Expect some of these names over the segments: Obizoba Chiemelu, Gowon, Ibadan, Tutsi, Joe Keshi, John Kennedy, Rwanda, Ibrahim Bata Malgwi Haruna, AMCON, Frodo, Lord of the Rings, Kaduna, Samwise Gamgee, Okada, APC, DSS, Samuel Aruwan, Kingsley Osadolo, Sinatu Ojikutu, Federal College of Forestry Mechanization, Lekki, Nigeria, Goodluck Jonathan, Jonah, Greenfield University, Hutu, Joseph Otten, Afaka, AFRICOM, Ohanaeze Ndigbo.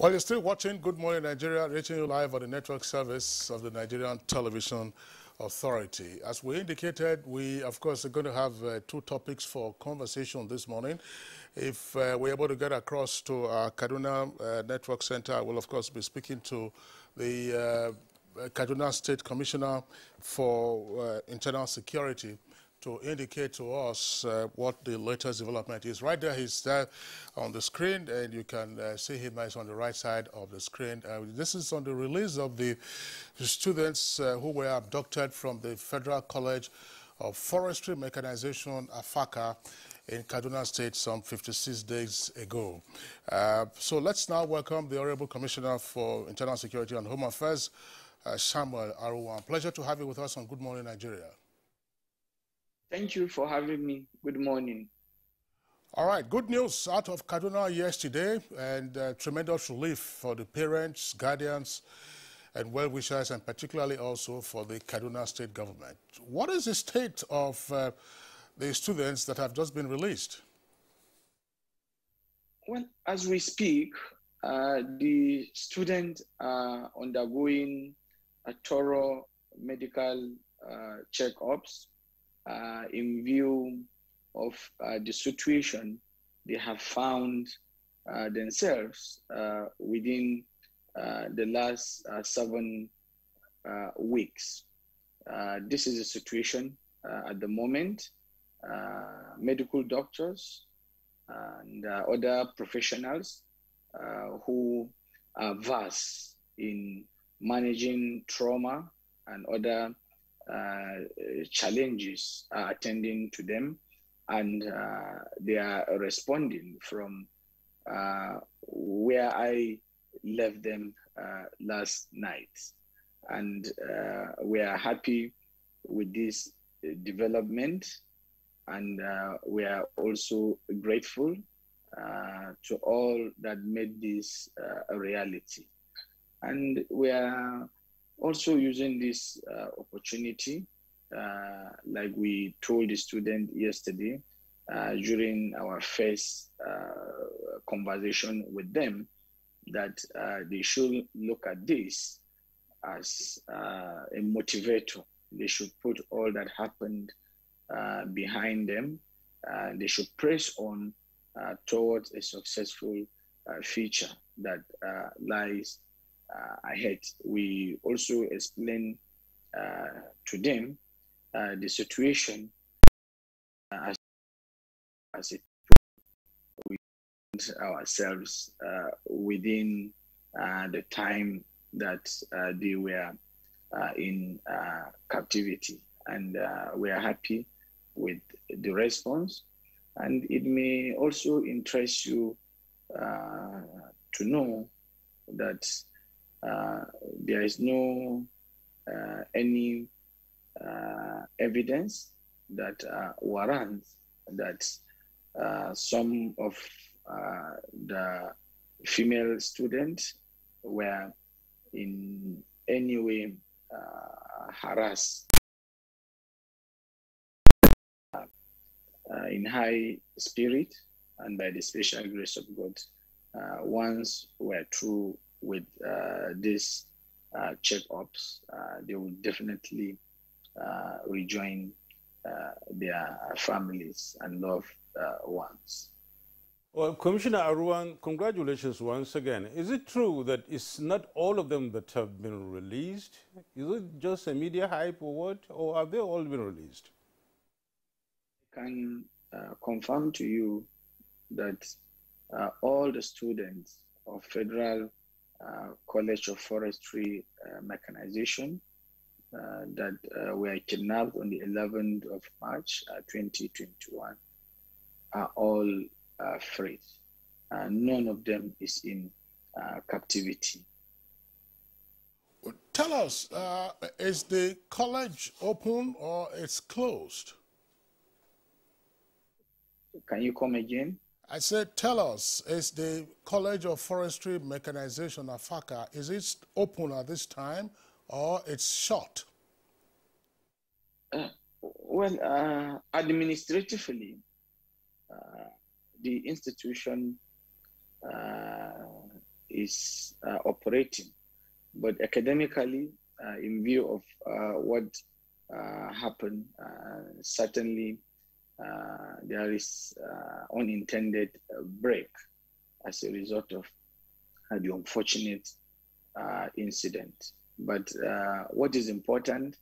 Well, you're still watching Good Morning Nigeria, reaching you live on the network service of the Nigerian Television Authority. As we indicated, we, of course, are going to have two topics for conversation this morning. If we're able to get across to our Kaduna Network Center, I will, of course, be speaking to the Kaduna State Commissioner for Internal Security to indicate to us what the latest development is. Right there, he's there on the screen, and you can see him is on the right side of the screen. This is on the release of the students who were abducted from the Federal College of Forestry Mechanization, Afaka, in Kaduna State some 56 days ago. So let's now welcome the Honorable Commissioner for Internal Security and Home Affairs, Samuel Aruwan. Pleasure to have you with us on Good Morning Nigeria. Thank you for having me. Good morning. All right, good news out of Kaduna yesterday, and tremendous relief for the parents, guardians, and well-wishers, and particularly also for the Kaduna State government. What is the state of the students that have just been released? Well, as we speak, the students are undergoing a thorough medical checkups. In view of the situation they have found themselves within the last 7 weeks. This is the situation at the moment. Medical doctors and other professionals who are versed in managing trauma and other challenges are attending to them, and they are responding from where I left them last night. And we are happy with this development, and we are also grateful to all that made this a reality. And we are also using this opportunity, like we told the student yesterday during our first conversation with them, that they should look at this as a motivator. They should put all that happened behind them. They should press on towards a successful future that lies ahead. We also explain to them the situation as it we find ourselves within the time that they were in captivity, and we are happy with the response. And it may also interest you to know that there is no any evidence that warrants that some of the female students were in any way harassed in high spirit, and by the special grace of God, once we're through with these check-ups, they will definitely rejoin their families and loved ones. Well, Commissioner Aruwan, congratulations once again. Is it true that it's not all of them that have been released? Is it just a media hype or what? Or have they all been released? I can confirm to you that all the students of Federal College of Forestry Mechanization that were kidnapped on the 11th of March 2021 are all free. None of them is in captivity. Tell us, is the college open or it's closed? Can you come again? I said, tell us, is the College of Forestry Mechanization, Afaka, is it open at this time or it's shut? Well, administratively, the institution is operating. But academically, in view of what happened, certainly there is unintended break as a result of the unfortunate incident. But what is important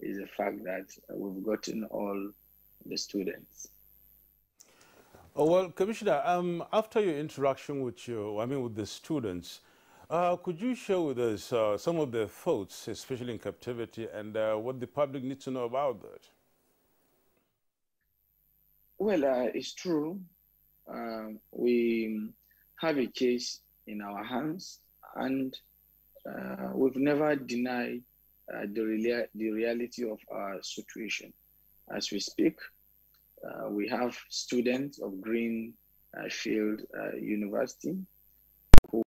is the fact that we've gotten all the students. Oh, well, Commissioner, after your interaction with with the students, could you share with us some of their thoughts, especially in captivity, and what the public needs to know about that? Well, it's true. We have a case in our hands, and we've never denied the reality of our situation. As we speak, we have students of Greenfield University who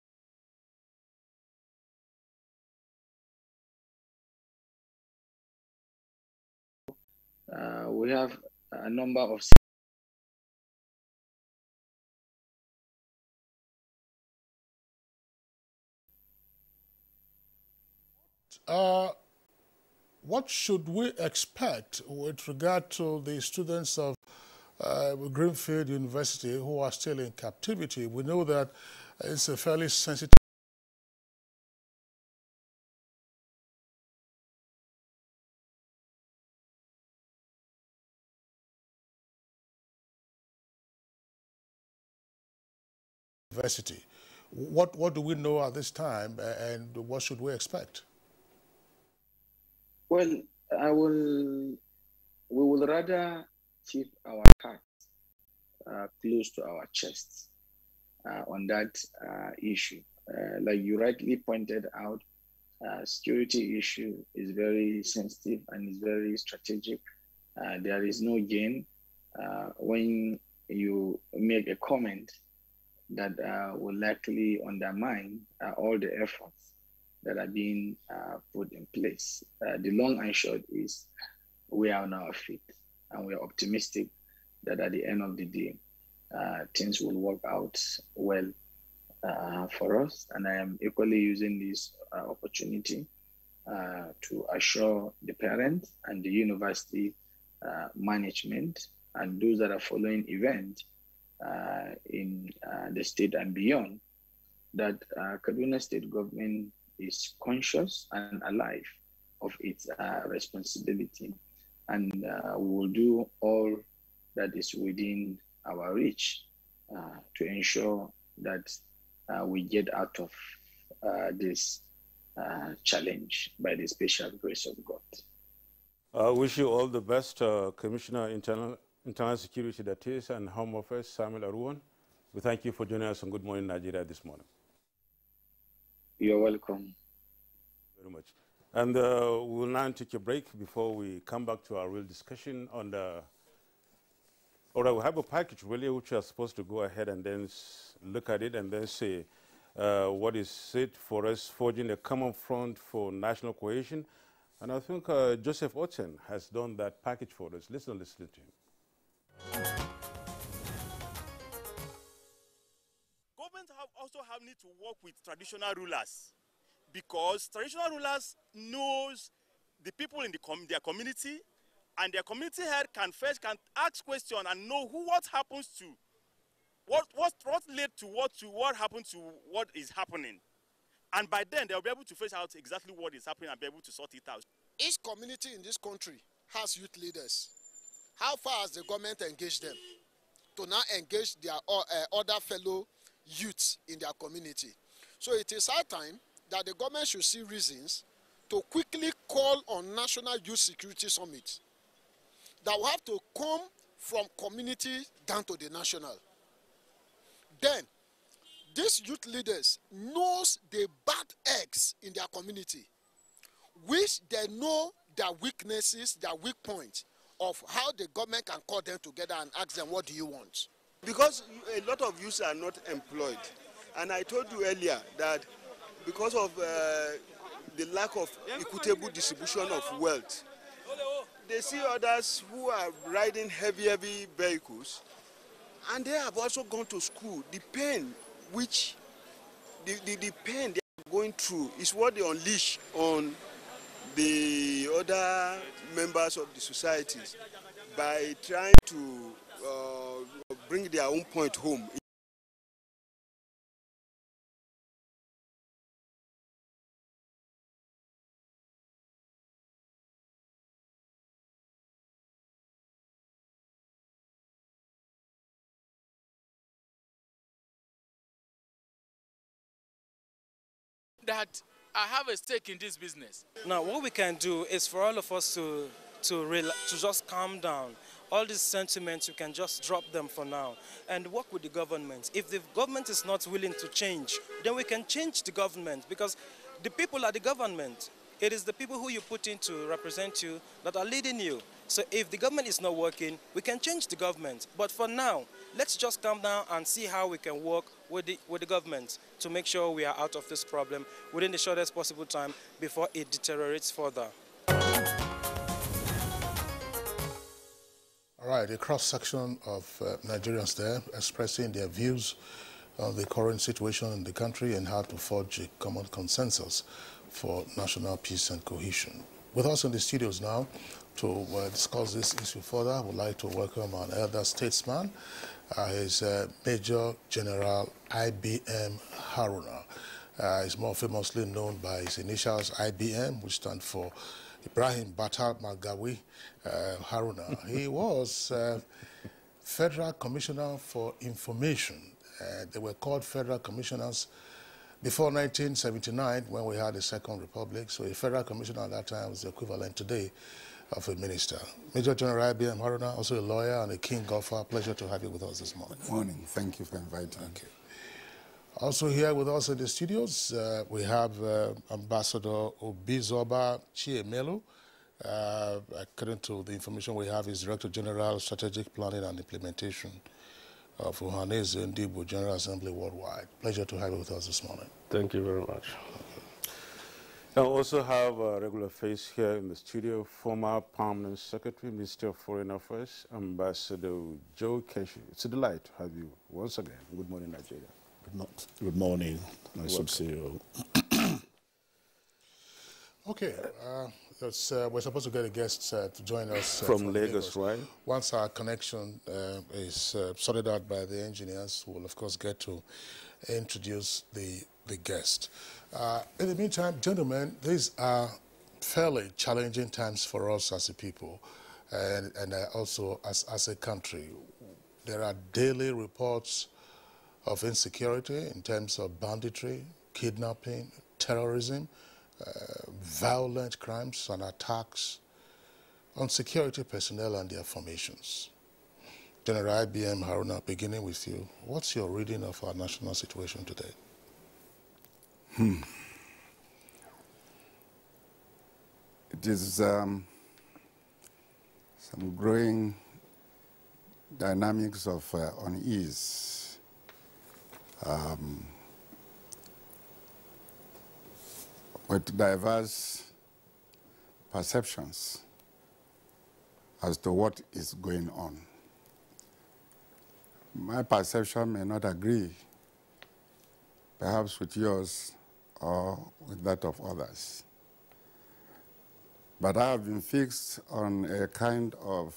we have a number of what should we expect with regard to the students of Greenfield University who are still in captivity? We know that it's a fairly sensitive university. What do we know at this time, and what should we expect? Well, we will rather keep our hearts close to our chests on that issue. Like you rightly pointed out, security issue is very sensitive and is very strategic. There is no gain when you make a comment that will likely undermine all the efforts that are being put in place. The long and short is we are on our feet, and we are optimistic that at the end of the day, things will work out well for us. And I am equally using this opportunity to assure the parents and the university management and those that are following event in the state and beyond that Kaduna State government is conscious and alive of its responsibility, and we will do all that is within our reach to ensure that we get out of this challenge by the special grace of God. I wish you all the best, Commissioner Internal Security, that is, and Home Office, Samuel Aruwan. We thank you for joining us on Good Morning Nigeria this morning. You're welcome. Very much. And we'll now take a break before we come back to our real discussion on the... All right, we have a package, really, which we are supposed to go ahead and then look at it and then say what is it for us forging a common front for national cohesion. And I think Joseph Otten has done that package for us. Listen to him. Have need to work with traditional rulers, because traditional rulers knows the people in their community, and their community head can ask questions and know what happens to what led to what happened to what is happening, and by then they'll be able to face out exactly what is happening and be able to sort it out. Each community in this country has youth leaders. How far has the government engaged them to now engage their other fellow youth in their community? So it is our time that the government should see reasons to quickly call on National Youth Security Summit that will have to come from community down to the national. Then these youth leaders knows the bad eggs in their community, which they know their weaknesses, their weak points of how the government can call them together and ask them, what do you want? Because a lot of youths are not employed, and I told you earlier that because of the lack of equitable distribution of wealth, they see others who are riding heavy vehicles, and they have also gone to school. The pain which the pain they are going through is what they unleash on the other members of the societies by trying to bring their own point home. That I have a stake in this business. Now, what we can do is for all of us to just calm down. All these sentiments, you can just drop them for now and work with the government. If the government is not willing to change, then we can change the government, because the people are the government. It is the people who you put in to represent you that are leading you. So if the government is not working, we can change the government. But for now, let's just calm down and see how we can work with the government to make sure we are out of this problem within the shortest possible time before it deteriorates further. All right, a cross-section of Nigerians there expressing their views on the current situation in the country and how to forge a common consensus for national peace and cohesion. With us in the studios now to discuss this issue further, I would like to welcome an elder statesman. He's Major General IBM Haruna. He's more famously known by his initials IBM, which stand for Ibrahim Bata Malgwi Haruna. He was Federal Commissioner for Information. They were called Federal Commissioners before 1979, when we had the Second Republic. So a Federal Commissioner at that time was the equivalent today of a minister. Major General IBM Haruna, also a lawyer and a keen golfer. Pleasure to have you with us this morning. Good morning. Thank you for inviting me. Okay. Also here with us in the studios, we have Ambassador Obizoba Chiemelu. According to the information we have, is Director General, Strategic Planning and Implementation of Ohanaeze Ndigbo General Assembly Worldwide. Pleasure to have you with us this morning. Thank you very much. I also have a regular face here in the studio, former Permanent Secretary, Minister of Foreign Affairs, Ambassador Joe Keshi. It's a delight to have you once again. Good morning, Nigeria. Good morning, my sub-CEO. Okay, we're supposed to get a guest to join us from Lagos, right? Once our connection is sorted out by the engineers, we'll of course get to introduce the guest. In the meantime, gentlemen, these are fairly challenging times for us as a people and also as a country. There are daily reports of insecurity in terms of banditry, kidnapping, terrorism, violent crimes and attacks on security personnel and their formations. General IBM Haruna, beginning with you, what's your reading of our national situation today? It is some growing dynamics of unease. With diverse perceptions as to what is going on. My perception may not agree, perhaps with yours or with that of others. But I have been fixed on a kind of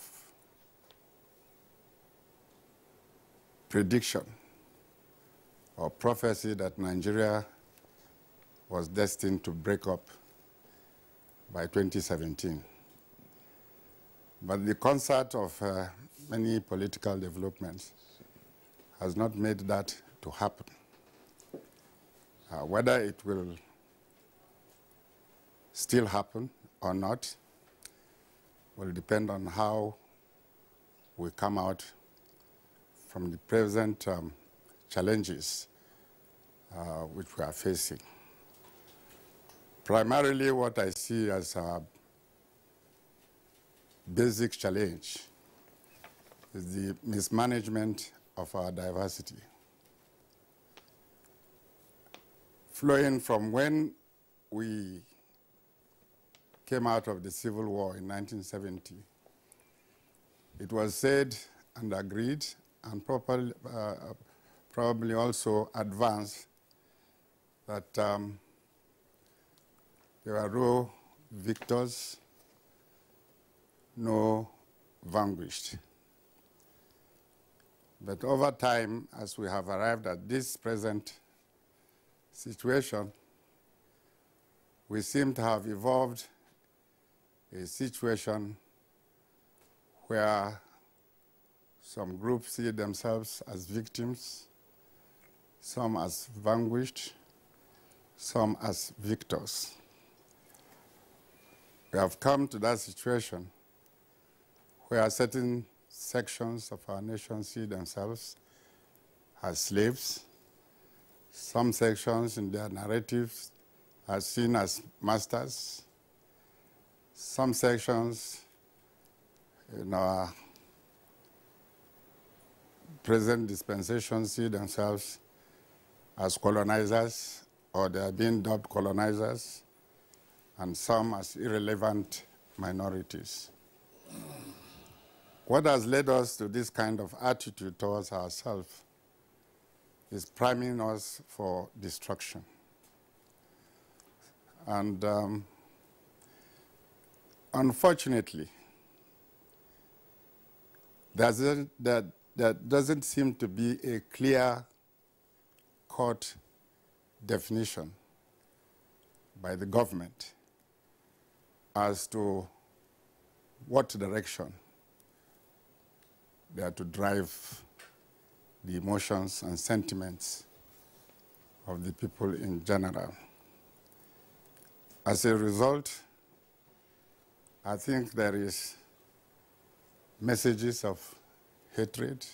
prediction or prophecy that Nigeria was destined to break up by 2017. But the concert of many political developments has not made that to happen. Whether it will still happen or not will depend on how we come out from the present challenges which we are facing. Primarily, what I see as a basic challenge is the mismanagement of our diversity. Flowing from when we came out of the Civil War in 1970, it was said and agreed and probably also advanced that there are no victors, no vanquished. But over time, as we have arrived at this present situation, we seem to have evolved a situation where some groups see themselves as victims, some as vanquished, some as victors. We have come to that situation where certain sections of our nation see themselves as slaves. Some sections in their narratives are seen as masters. Some sections in our present dispensation see themselves as colonizers, or they are being dubbed colonizers, and some as irrelevant minorities. What has led us to this kind of attitude towards ourselves is priming us for destruction. And unfortunately, there doesn't seem to be a clear-cut definition by the government as to what direction they are to drive the emotions and sentiments of the people in general. As a result, I think there is messages of hatred,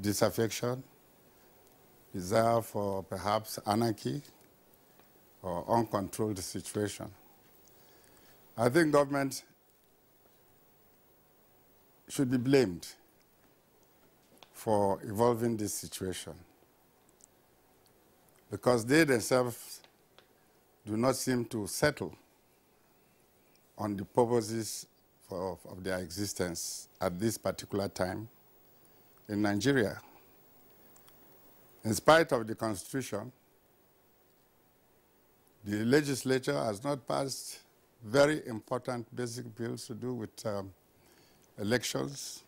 disaffection, desire for perhaps anarchy or uncontrolled situation. I think government should be blamed for evolving this situation, because they themselves do not seem to settle on the purposes of their existence at this particular time in Nigeria. In spite of the Constitution, the legislature has not passed very important basic bills to do with elections,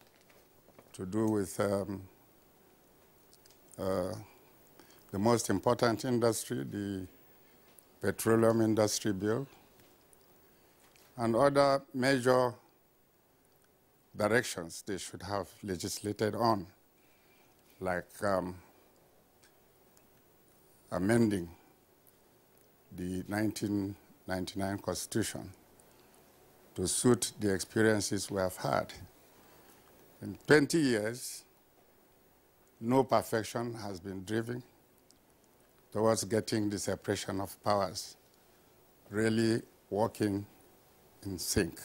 to do with the most important industry, the petroleum industry bill, and other major directions they should have legislated on, like amending the 1999 Constitution to suit the experiences we have had. In 20 years, no perfection has been driven towards getting the separation of powers really working in sync,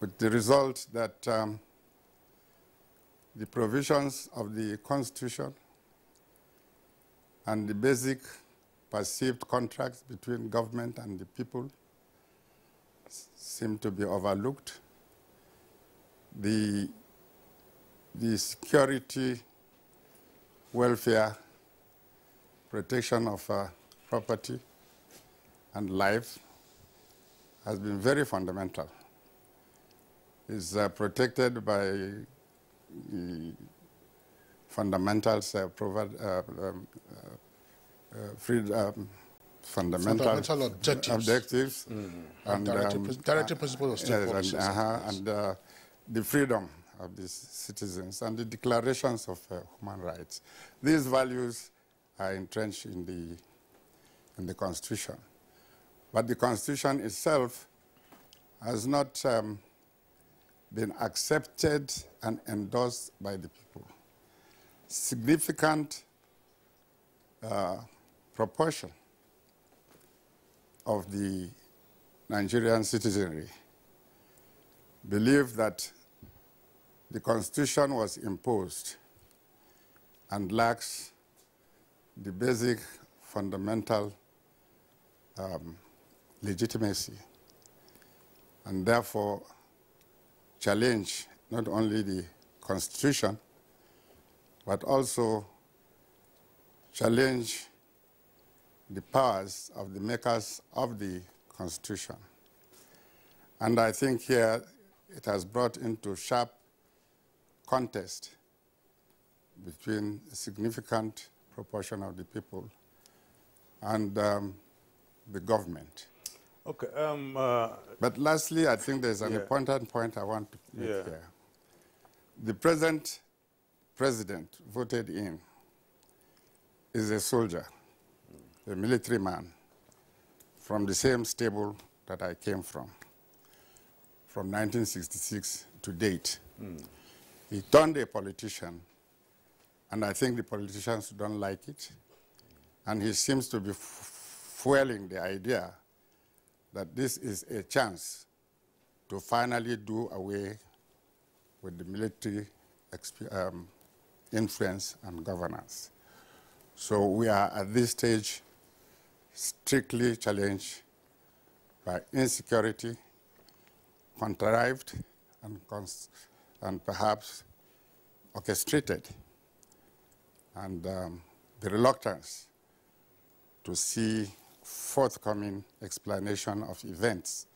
with the result that the provisions of the Constitution and the basic perceived contracts between government and the people seem to be overlooked. The security, welfare, protection of property and life has been very fundamental. It's protected by the fundamentals, fundamental objectives and directive principles of state policies. And the freedom of the citizens and the declarations of human rights. These values are entrenched in the Constitution. But the Constitution itself has not been accepted and endorsed by the people. Significant proportion of the Nigerian citizenry believe that the Constitution was imposed and lacks the basic fundamental legitimacy, and therefore challenge not only the Constitution, but also challenge the powers of the makers of the Constitution. And I think here it has brought into sharp contest between a significant proportion of the people and the government. Okay. But lastly, I think there's an important point I want to make here. The present president voted in is a soldier, a military man, from the same stable that I came from 1966 to date. He turned a politician, and I think the politicians don't like it. And he seems to be fueling the idea that this is a chance to finally do away with the military influence and governance. So we are at this stage strictly challenged by insecurity, contrived and perhaps orchestrated, and the reluctance to see forthcoming explanation of events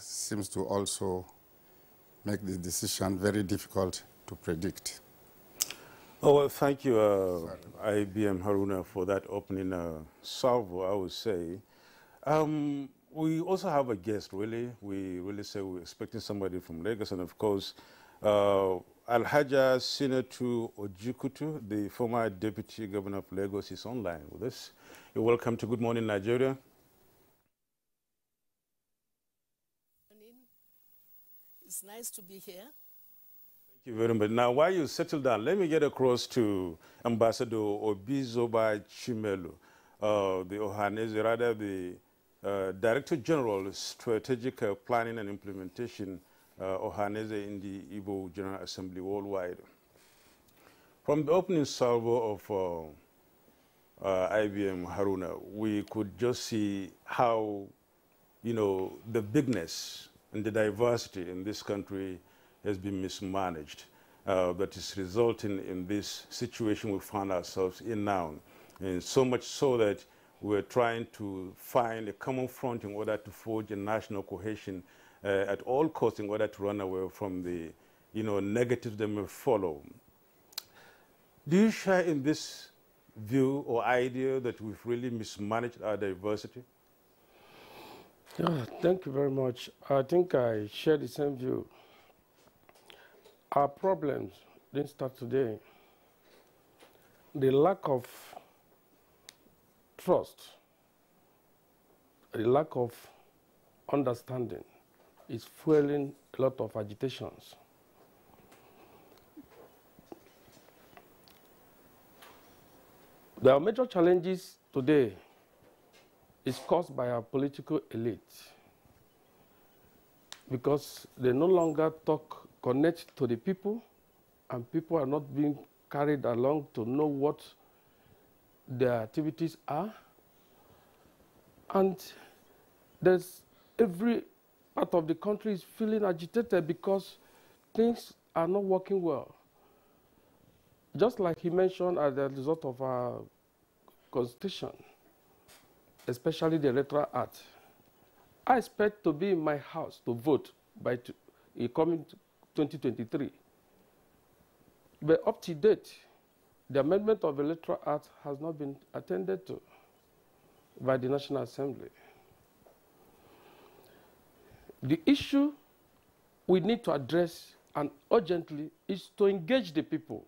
seems to also make this decision very difficult to predict. Oh, well, thank you, IBM Haruna, for that opening salvo, I would say. We also have a guest, really. We really say we're expecting somebody from Lagos, and of course, Alhaja Sinatu Ojikutu, the former Deputy Governor of Lagos, is online with us. You're welcome to Good Morning Nigeria. Good morning. It's nice to be here. Thank you very much. Now, while you settle down, let me get across to Ambassador Obizoba Chiemelu, the Director General, Strategic Planning and Implementation, Ohanaeze in the Igbo General Assembly worldwide. From the opening salvo of IBM Haruna, we could just see how, you know, the bigness and the diversity in this country has been mismanaged, that is resulting in this situation we found ourselves in now. And so much so that we're trying to find a common front in order to forge a national cohesion at all costs in order to run away from the, you know, negatives that may follow. Do you share in this view or idea that we've really mismanaged our diversity? Yeah, thank you very much. I think I share the same view. Our problems didn't start today. The lack of trust, the lack of understanding is fueling a lot of agitations. There are major challenges today. It's caused by our political elite because they no longer talk connect to the people, and people are not being carried along to know what their activities are. And there's every part of the country is feeling agitated because things are not working well. Just like he mentioned as a result of our constitution, especially the Electoral Act. I expect to be in my house to vote by coming 2023. But up to date, the amendment of the Electoral Act has not been attended to by the National Assembly. The issue we need to address and urgently is to engage the people.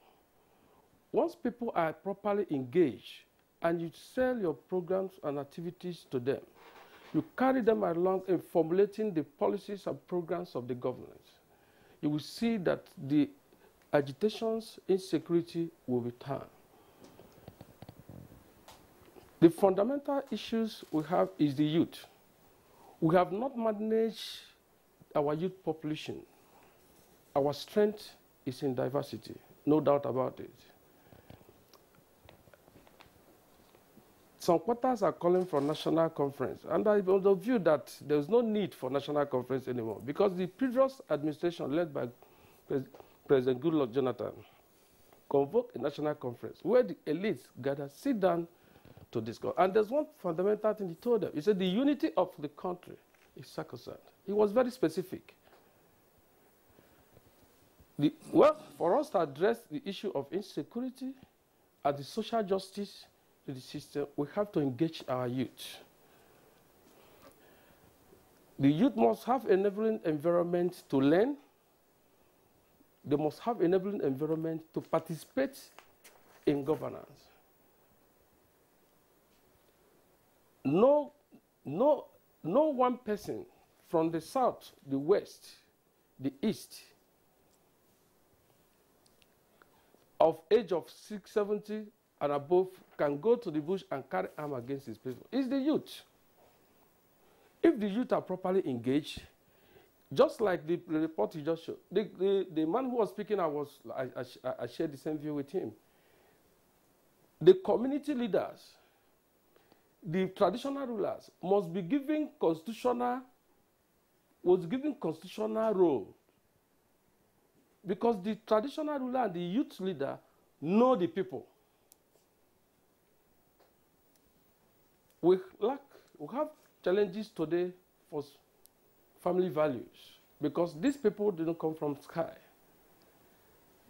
Once people are properly engaged and you sell your programs and activities to them, you carry them along in formulating the policies and programs of the government, you will see that the agitations, insecurity will be turned. The fundamental issues we have is the youth. We have not managed our youth population. Our strength is in diversity, no doubt about it. Some quarters are calling for national conference, and I have the view that there is no need for national conference anymore because the previous administration led by President Goodluck Jonathan convoke a national conference where the elites gather, sit down to discuss. And there's one fundamental thing he told them. He said the unity of the country is sacrosanct. He was very specific. Well, for us to address the issue of insecurity and the social justice to the system, we have to engage our youth. The youth must have an enabling environment to learn. They must have an enabling environment to participate in governance. No one person from the south, the west, the east, of age of 70 and above can go to the bush and carry arm against his people. It's the youth. If the youth are properly engaged, just like the report you just showed, the man who was speaking, I shared the same view with him. The community leaders, the traditional rulers must be given constitutional, role. Because the traditional ruler and the youth leader know the people. We have challenges today for family values because these people didn't come from sky.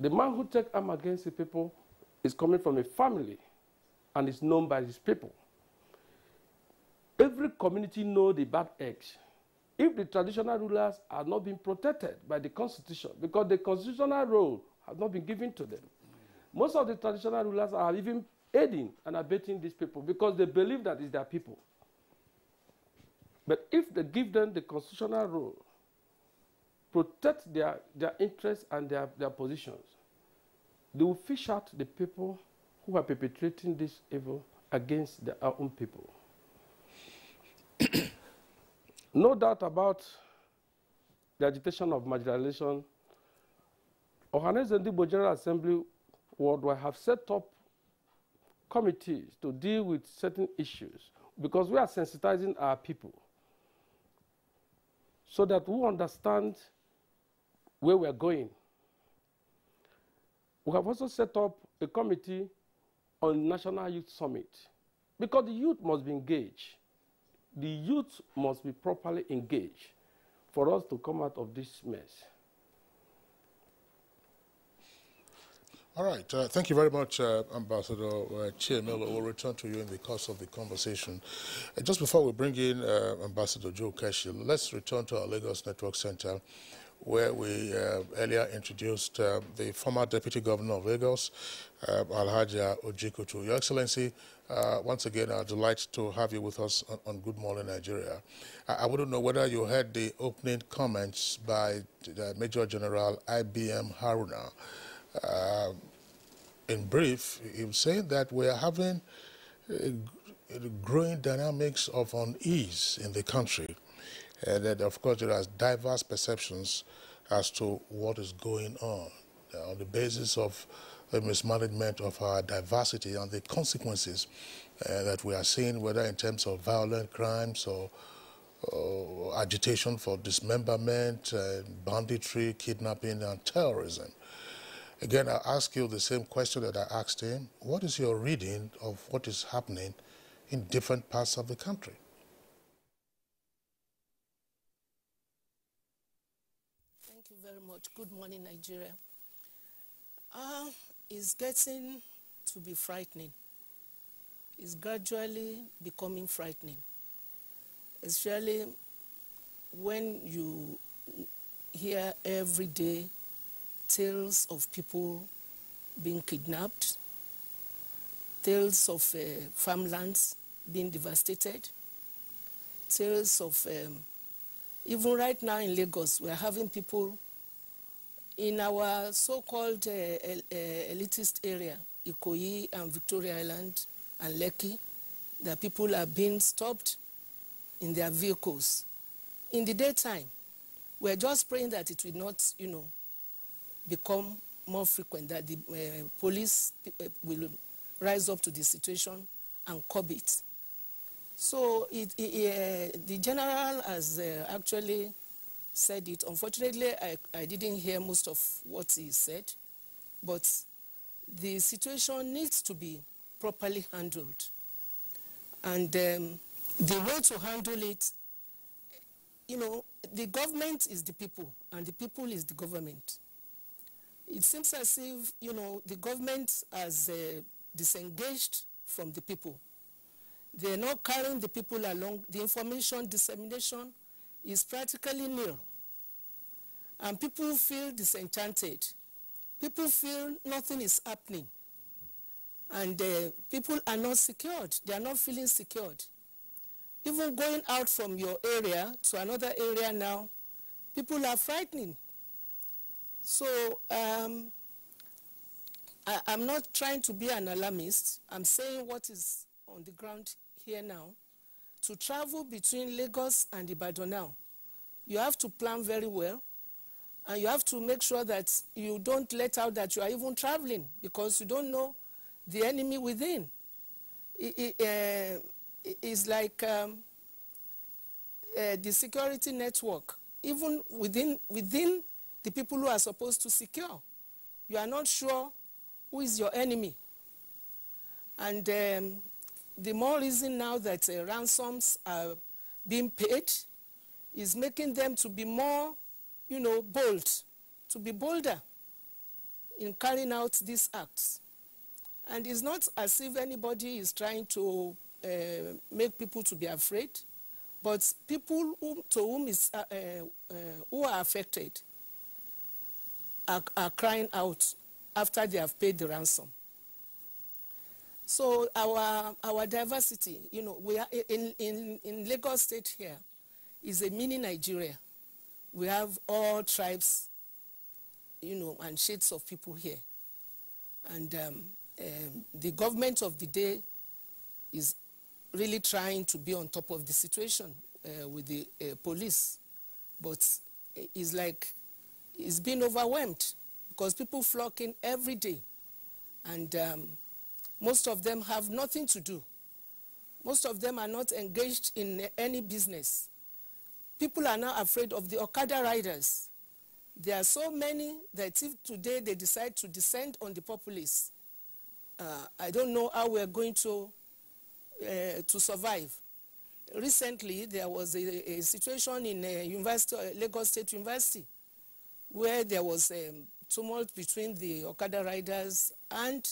The man who takes arm against the people is coming from a family and is known by his people. Every community knows the bad eggs. If the traditional rulers are not being protected by the constitution, because the constitutional role has not been given to them, most of the traditional rulers are even aiding and abetting these people because they believe that it's their people. But if they give them the constitutional role, protect their interests and their positions, they will fish out the people who are perpetrating this evil against their own people. No doubt about the agitation of marginalization. Ohanaeze Ndigbo General Assembly worldwide have set up committees to deal with certain issues because we are sensitizing our people so that we understand where we are going. We have also set up a committee on National Youth Summit because the youth must be engaged. The youth must be properly engaged for us to come out of this mess. All right. Thank you very much, Ambassador Chiemelu. We'll return to you in the course of the conversation. Just before we bring in Ambassador Joe Keshi, let's return to our Lagos Network Center, where we earlier introduced the former Deputy Governor of Lagos, Alhaja Ojikutu. Your Excellency, once again, I'm delighted to have you with us on Good Morning Nigeria. I wouldn't know whether you heard the opening comments by Major General IBM Haruna. In brief, he was saying that we are having growing dynamics of unease in the country. And that, of course, there are diverse perceptions as to what is going on the basis of the mismanagement of our diversity and the consequences that we are seeing, whether in terms of violent crimes or agitation for dismemberment, banditry, kidnapping, and terrorism. Again, I ask you the same question that I asked him. What is your reading of what is happening in different parts of the country? Good morning, Nigeria. It's getting to be frightening. It's gradually becoming frightening, especially when you hear every day tales of people being kidnapped, tales of farmlands being devastated, tales of even right now in Lagos, we're having people in our so-called elitist area, Ikoyi and Victoria Island and Lekki, the people are being stopped in their vehicles. In the daytime, we're just praying that it will not, you know, become more frequent, that the police will rise up to the situation and curb it. So the general has actually said it. Unfortunately, I didn't hear most of what he said, but the situation needs to be properly handled. And the way to handle it, you know, the government is the people, and the people is the government. It seems as if, you know, the government has disengaged from the people. They're not carrying the people along. The information dissemination is practically nil. And people feel disenchanted. People feel nothing is happening. And people are not secured. They are not feeling secured. Even going out from your area to another area now, people are frightening. So I'm not trying to be an alarmist. I'm saying what is on the ground here now. To travel between Lagos and Ibadan now, you have to plan very well, and you have to make sure that you don't let out that you are even traveling, because you don't know the enemy within. It's like the security network, even within the people who are supposed to secure. You are not sure who is your enemy. And the more reason now that ransoms are being paid is making them to be more, you know, bold, to be bolder in carrying out these acts. And it's not as if anybody is trying to make people to be afraid, but people who are affected are crying out after they have paid the ransom. So our diversity, you know, we are in Lagos State here is a mini Nigeria. We have all tribes, you know, and shades of people here. And the government of the day is really trying to be on top of the situation with the police. But it's like it's been overwhelmed because people flock in every day. And most of them have nothing to do. Most of them are not engaged in any business. People are now afraid of the Okada riders. There are so many that if today they decide to descend on the populace, I don't know how we're going to survive. Recently, there was a situation in Lagos State University where there was a tumult between the Okada riders and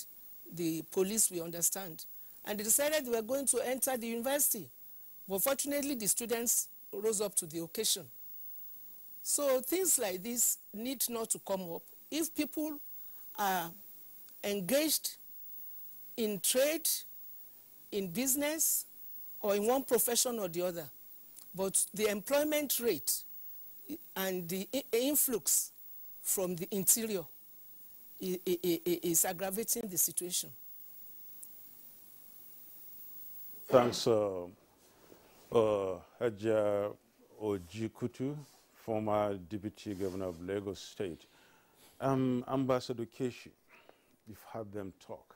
the police, we understand. And they decided they were going to enter the university. But fortunately, the students rose up to the occasion. So things like this need not to come up. If people are engaged in trade, in business, or in one profession or the other, but the employment rate and the influx from the interior is aggravating the situation. Thanks, Haja Ojikutu, former Deputy Governor of Lagos State. Ambassador Keshi, you've heard them talk.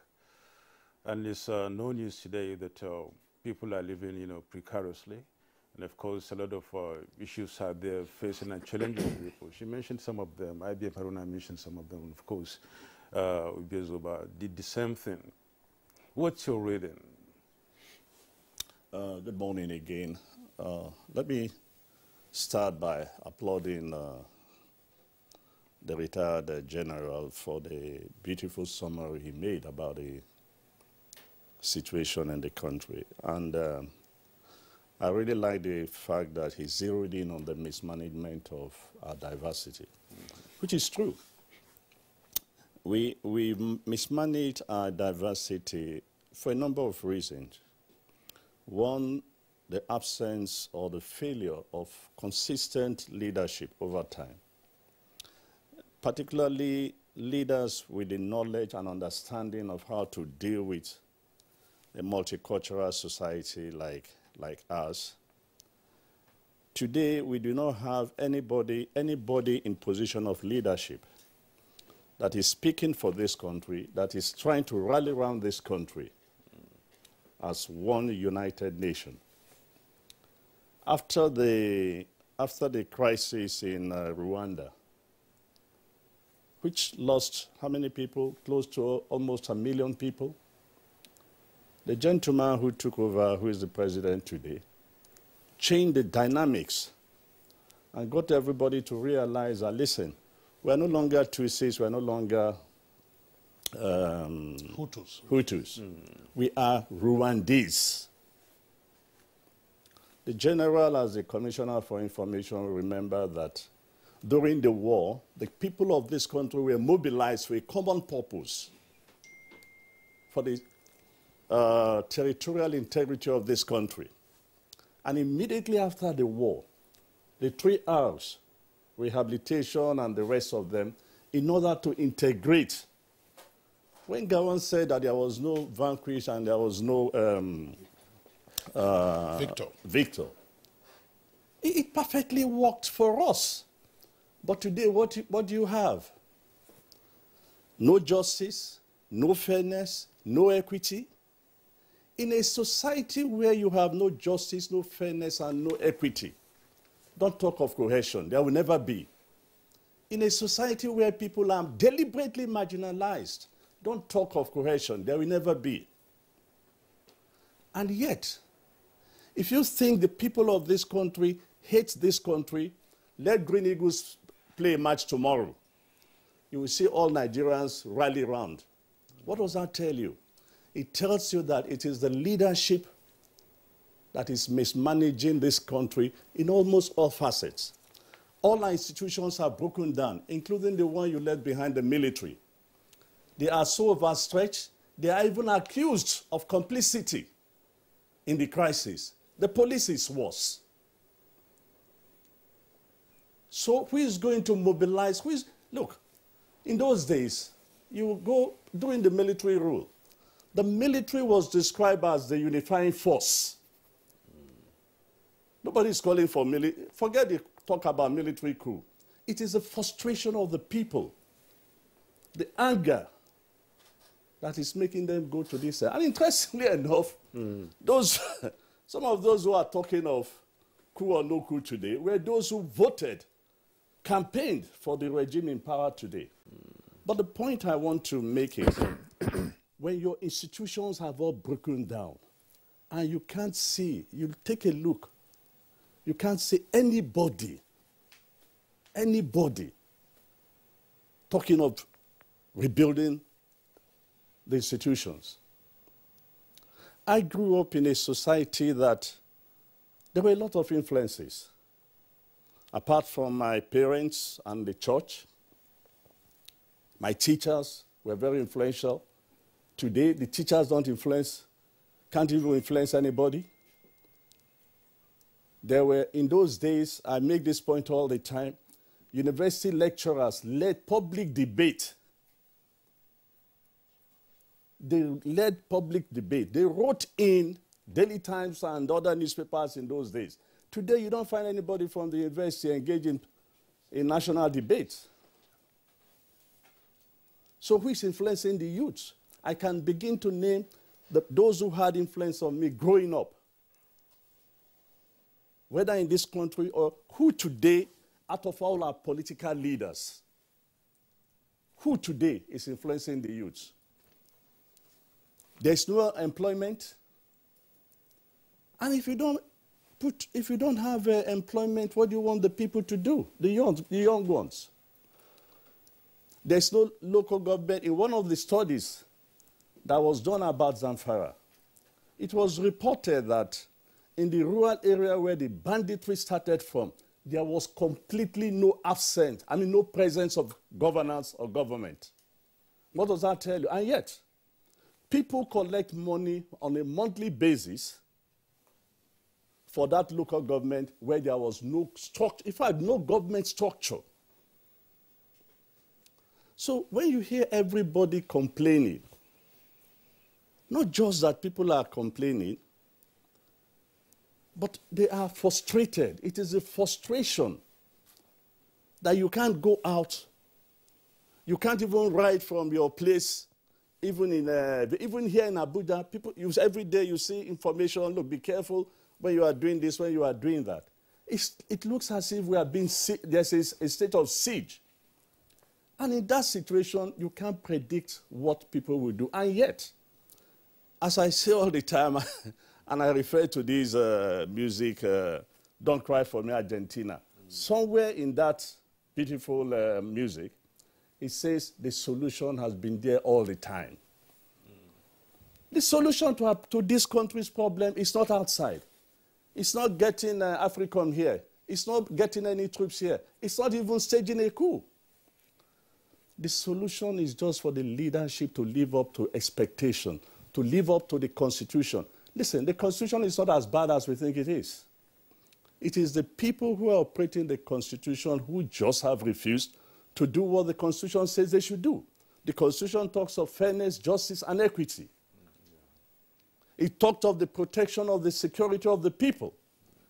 And it's no news today that people are living, you know, precariously. And of course, a lot of issues are there facing and challenging people. She mentioned some of them. Ibrahim Bata Malgwi Haruna mentioned some of them. And of course, Obizoba did the same thing. What's your reading? Good morning again. Let me start by applauding the retired general for the beautiful summary he made about the situation in the country. And I really like the fact that he zeroed in on the mismanagement of our diversity, which is true. We mismanage our diversity for a number of reasons. One, the absence or the failure of consistent leadership over time, particularly leaders with the knowledge and understanding of how to deal with a multicultural society like us. Today, we do not have anybody in position of leadership that is speaking for this country, that is trying to rally around this country as one united nation. After the crisis in Rwanda, which lost how many people? Close to almost 1 million people. The gentleman who took over, who is the president today, changed the dynamics and got everybody to realize that, listen, we are no longer Tutsis, we are no longer Hutus. Mm. We are Rwandese. The general, as the commissioner for information, remember that during the war, the people of this country were mobilized for a common purpose, for the territorial integrity of this country. And immediately after the war, the 3 R's, rehabilitation and the rest of them, in order to integrate. When Gowon said that there was no vanquish and there was no victor, it perfectly worked for us. But today, what do you have? No justice, no fairness, no equity. In a society where you have no justice, no fairness, and no equity, don't talk of cohesion. There will never be. In a society where people are deliberately marginalized, don't talk of cohesion. There will never be. And yet, if you think the people of this country hate this country, let Green Eagles play a match tomorrow. You will see all Nigerians rally round. What does that tell you? It tells you that it is the leadership that is mismanaging this country in almost all facets. All our institutions are broken down, including the one you left behind, the military. They are so overstretched, they are even accused of complicity in the crisis. The police is worse. So who is going to mobilize? Who is, look, in those days, you go during the military rule. The military was described as the unifying force. Nobody is calling for military. Forget the talk about military coup. It is the frustration of the people, the anger that is making them go to this. And interestingly enough, those some of those who are talking of coup or no coup today were those who voted, campaigned for the regime in power today. But the point I want to make is when your institutions have all broken down and you can't see, you take a look, you can't see anybody talking of rebuilding the institutions. I grew up in a society that there were a lot of influences. Apart from my parents and the church, my teachers were very influential. Today, the teachers can't even influence anybody. There were, in those days, I make this point all the time, university lecturers led public debate. They wrote in Daily Times and other newspapers in those days. Today, you don't find anybody from the university engaging in national debates. So who is influencing the youth? I can begin to name those who had influence on me growing up, whether in this country or who today, out of all our political leaders, who today is influencing the youth? There's no employment. And if you don't have employment, what do you want the people to do, the young ones? There's no local government. In one of the studies that was done about Zamfara, it was reported that in the rural area where the banditry started from, there was completely no presence of governance or government. What does that tell you? And yet, people collect money on a monthly basis for that local government where there was no structure, in fact, no government structure. So when you hear everybody complaining, not just that people are complaining, but they are frustrated. It is a frustration that you can't go out. You can't even ride from your place. Even here in Abuja, people use, every day you see information, look, be careful when you are doing this, when you are doing that. It looks as if there's a state of siege. And in that situation, you can't predict what people will do. And yet, as I say all the time, and I refer to this music, Don't Cry For Me, Argentina. Somewhere in that beautiful music, it says the solution has been there all the time. The solution to this country's problem is not outside. It's not getting AFRICOM here. It's not getting any troops here. It's not even staging a coup. The solution is just for the leadership to live up to expectation, to live up to the Constitution. Listen, the Constitution is not as bad as we think it is. It is the people who are operating the Constitution who just have refused to do what the Constitution says they should do. The Constitution talks of fairness, justice, and equity. It talked of the protection of the security of the people.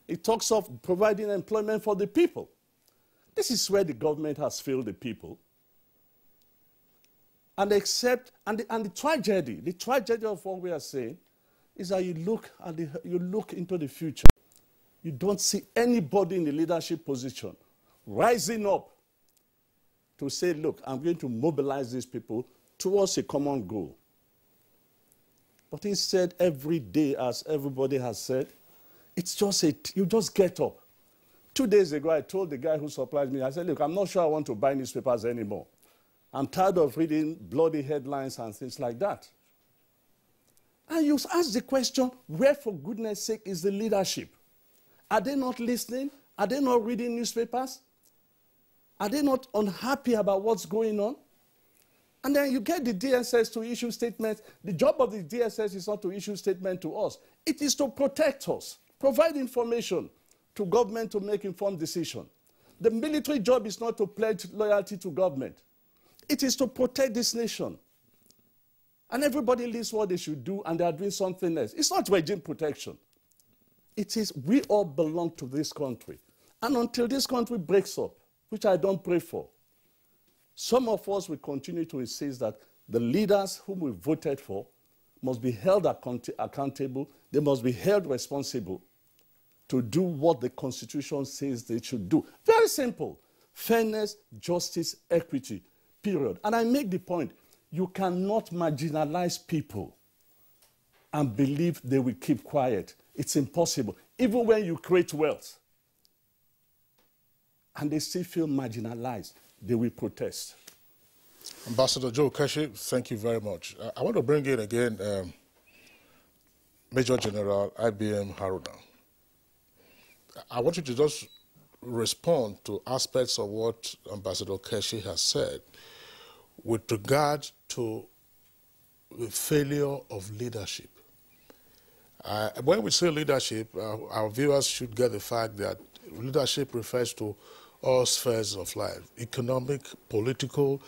It talks of providing employment for the people. This is where the government has failed the people. And the tragedy of what we are saying is that you look into the future, you don't see anybody in the leadership position rising up to say, look, I'm going to mobilize these people towards a common goal. But instead, every day, as everybody has said, it's just you just get up. 2 days ago, I told the guy who supplied me, I said, look, I'm not sure I want to buy newspapers anymore. I'm tired of reading bloody headlines and things like that. And you ask the question, where, for goodness sake, is the leadership? Are they not listening? Are they not reading newspapers? Are they not unhappy about what's going on? And then you get the DSS to issue statements. The job of the DSS is not to issue statements to us. It is to protect us, provide information to government to make informed decisions. The military job is not to pledge loyalty to government. It is to protect this nation. And everybody lists what they should do, and they are doing something else. It's not regime protection. It is we all belong to this country. And until this country breaks up, which I don't pray for, some of us will continue to insist that the leaders whom we voted for must be held accountable. They must be held responsible to do what the Constitution says they should do. Very simple. Fairness, justice, equity. Period. And I make the point, you cannot marginalize people and believe they will keep quiet. It's impossible. Even when you create wealth and they still feel marginalized, they will protest. Ambassador Joe Keshi, thank you very much. I want to bring in again Major General IBM Haruna. I want you to just respond to aspects of what Ambassador Keshi has said with regard to the failure of leadership. When we say leadership, our viewers should get the fact that leadership refers to all spheres of life, economic, political,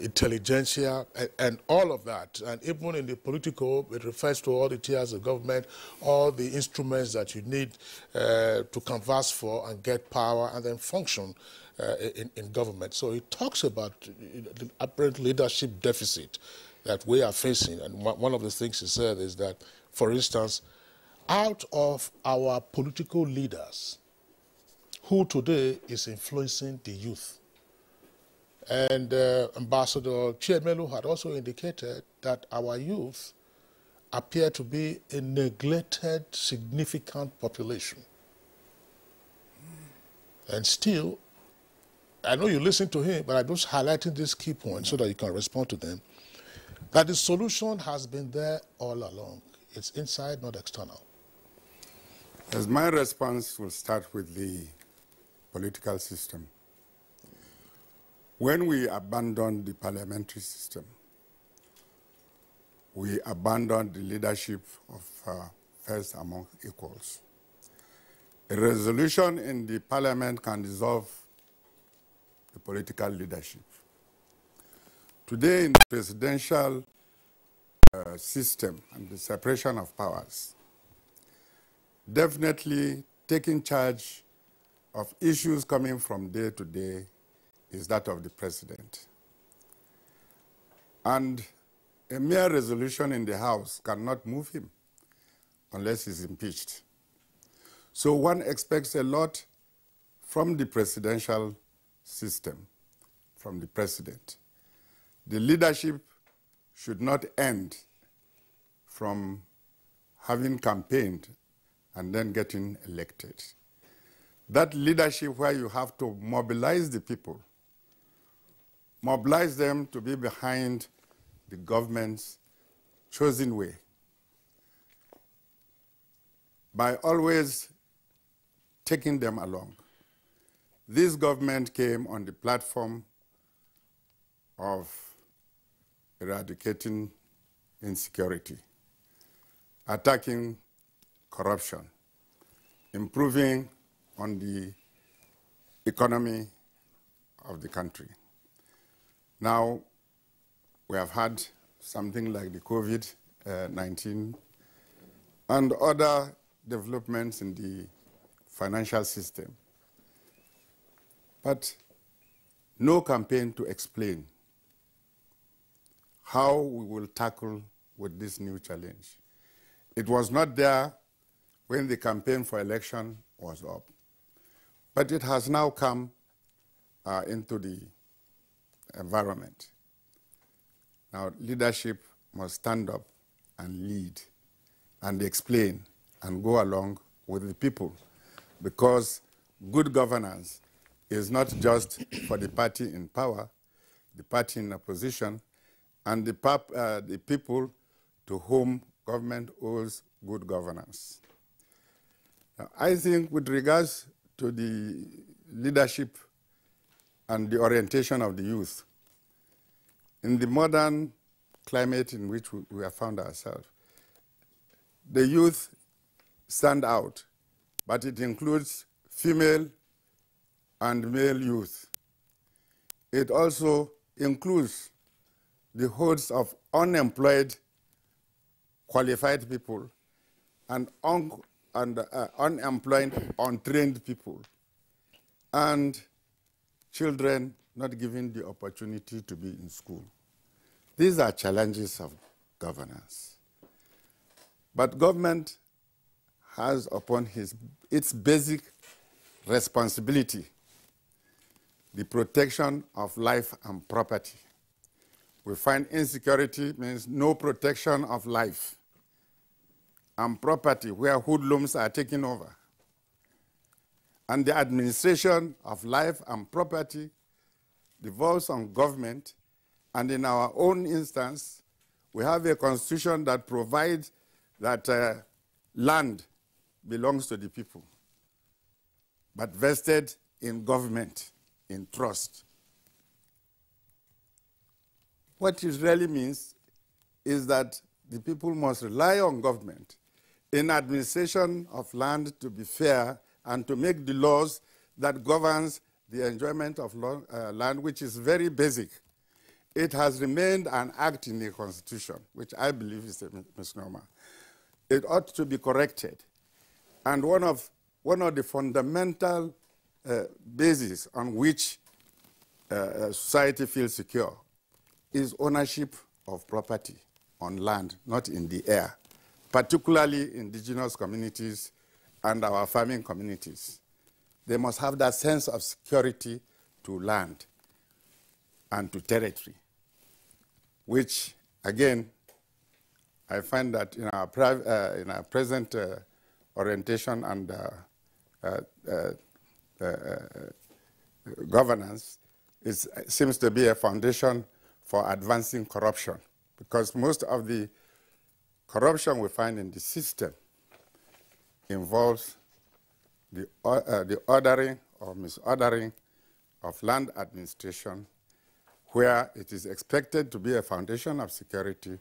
intelligentsia, and all of that. And even in the political, it refers to all the tiers of government, all the instruments that you need to canvass for and get power and then function in government. So it talks about the apparent leadership deficit that we are facing. And one of the things he said is that, for instance, out of our political leaders, who today is influencing the youth. And Ambassador Chiemelu had also indicated that our youth appear to be a neglected, significant population. And still, I know you listen to him, but I'm just highlighting this key point so that you can respond to them, that the solution has been there all along. It's inside, not external. As my response will start with the political system. When we abandoned the parliamentary system, we abandoned the leadership of first among equals. A resolution in the parliament can dissolve the political leadership. Today in the presidential system and the separation of powers, definitely taking charge of issues coming from day to day is that of the president. And a mere resolution in the House cannot move him unless he's impeached. So one expects a lot from the presidential system, from the president. The leadership should not end from having campaigned and then getting elected. That leadership where you have to mobilize the people, mobilize them to be behind the government's chosen way by always taking them along. This government came on the platform of eradicating insecurity, attacking corruption, improving on the economy of the country. Now, we have had something like the COVID-19 and other developments in the financial system, but no campaign to explain how we will tackle with this new challenge. It was not there when the campaign for election was up, but it has now come into the environment. Now, leadership must stand up and lead and explain and go along with the people, because good governance is not just for the party in power, the party in opposition, and the people to whom government owes good governance. Now, I think with regards to the leadership and the orientation of the youth, in the modern climate in which we have found ourselves, the youth stand out, but it includes female and male youth. It also includes the hordes of unemployed, qualified people and unemployed, untrained people, and children not given the opportunity to be in school. These are challenges of governance. But government has upon its basic responsibility the protection of life and property. We find insecurity means no protection of life and property where hoodlums are taking over. And the administration of life and property devolves on government, and in our own instance, we have a constitution that provides that land belongs to the people, but vested in government, in trust. What it really means is that the people must rely on government in administration of land to be fair and to make the laws that governs the enjoyment of land, which is very basic. It has remained an act in the Constitution, which I believe is a misnomer. It ought to be corrected. And one of the fundamental bases on which society feels secure is ownership of property on land, not in the air, particularly indigenous communities and our farming communities. They must have that sense of security to land and to territory, which, again, I find that in our present orientation and governance, it seems to be a foundation for advancing corruption, because most of the corruption we find in the system involves the ordering or misordering of land administration, where it is expected to be a foundation of security.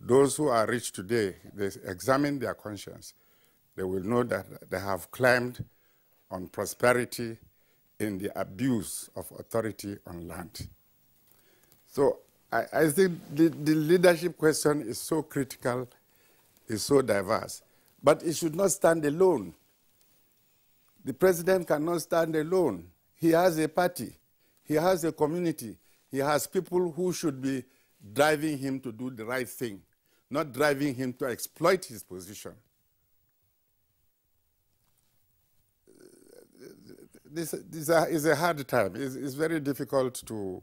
Those who are rich today, they examine their conscience. They will know that they have climbed on prosperity in the abuse of authority on land. So I think the leadership question is so critical, is so diverse, but it should not stand alone. The president cannot stand alone. He has a party. He has a community. He has people who should be driving him to do the right thing, not driving him to exploit his position. This is a hard time. It's very difficult to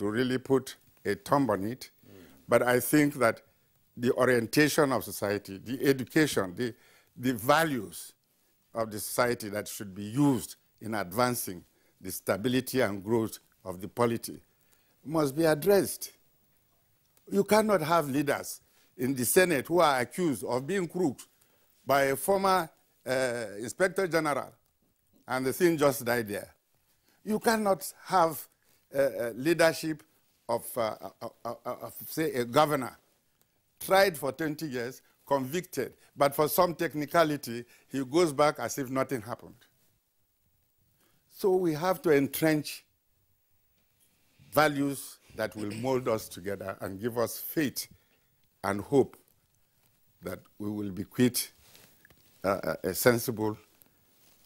really put a thumb on it. But I think that the orientation of society, the education, the values of the society that should be used in advancing the stability and growth of the polity must be addressed. You cannot have leaders in the Senate who are accused of being crooked by a former inspector general, and the thing just died there. You cannot have leadership of, say, a governor tried for 20 years, convicted, but for some technicality, he goes back as if nothing happened. So we have to entrench values that will mold us together and give us faith and hope that we will bequeath a sensible,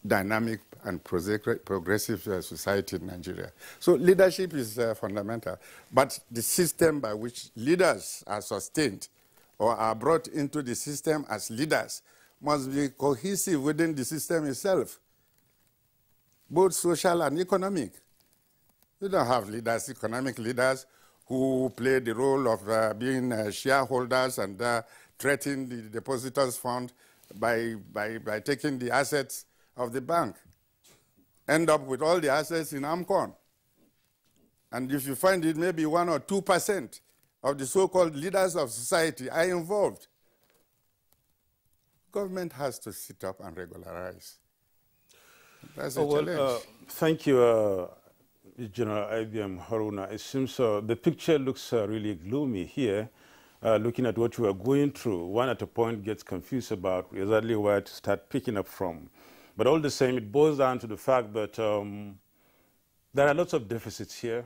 dynamic, and progressive society in Nigeria. So leadership is fundamental, but the system by which leaders are sustained or are brought into the system as leaders must be cohesive within the system itself, both social and economic. You don't have leaders, economic leaders, who play the role of being shareholders and threatening the depositors' fund by taking the assets of the bank. End up with all the assets in AMCON. And if you find it, maybe 1 or 2% of the so-called leaders of society are involved. Government has to sit up and regularize. That's a challenge. Thank you, General Ibrahim Haruna. It seems the picture looks really gloomy here. Looking at what we are going through, one at a point gets confused about exactly where to start picking up from. But all the same, it boils down to the fact that there are lots of deficits here,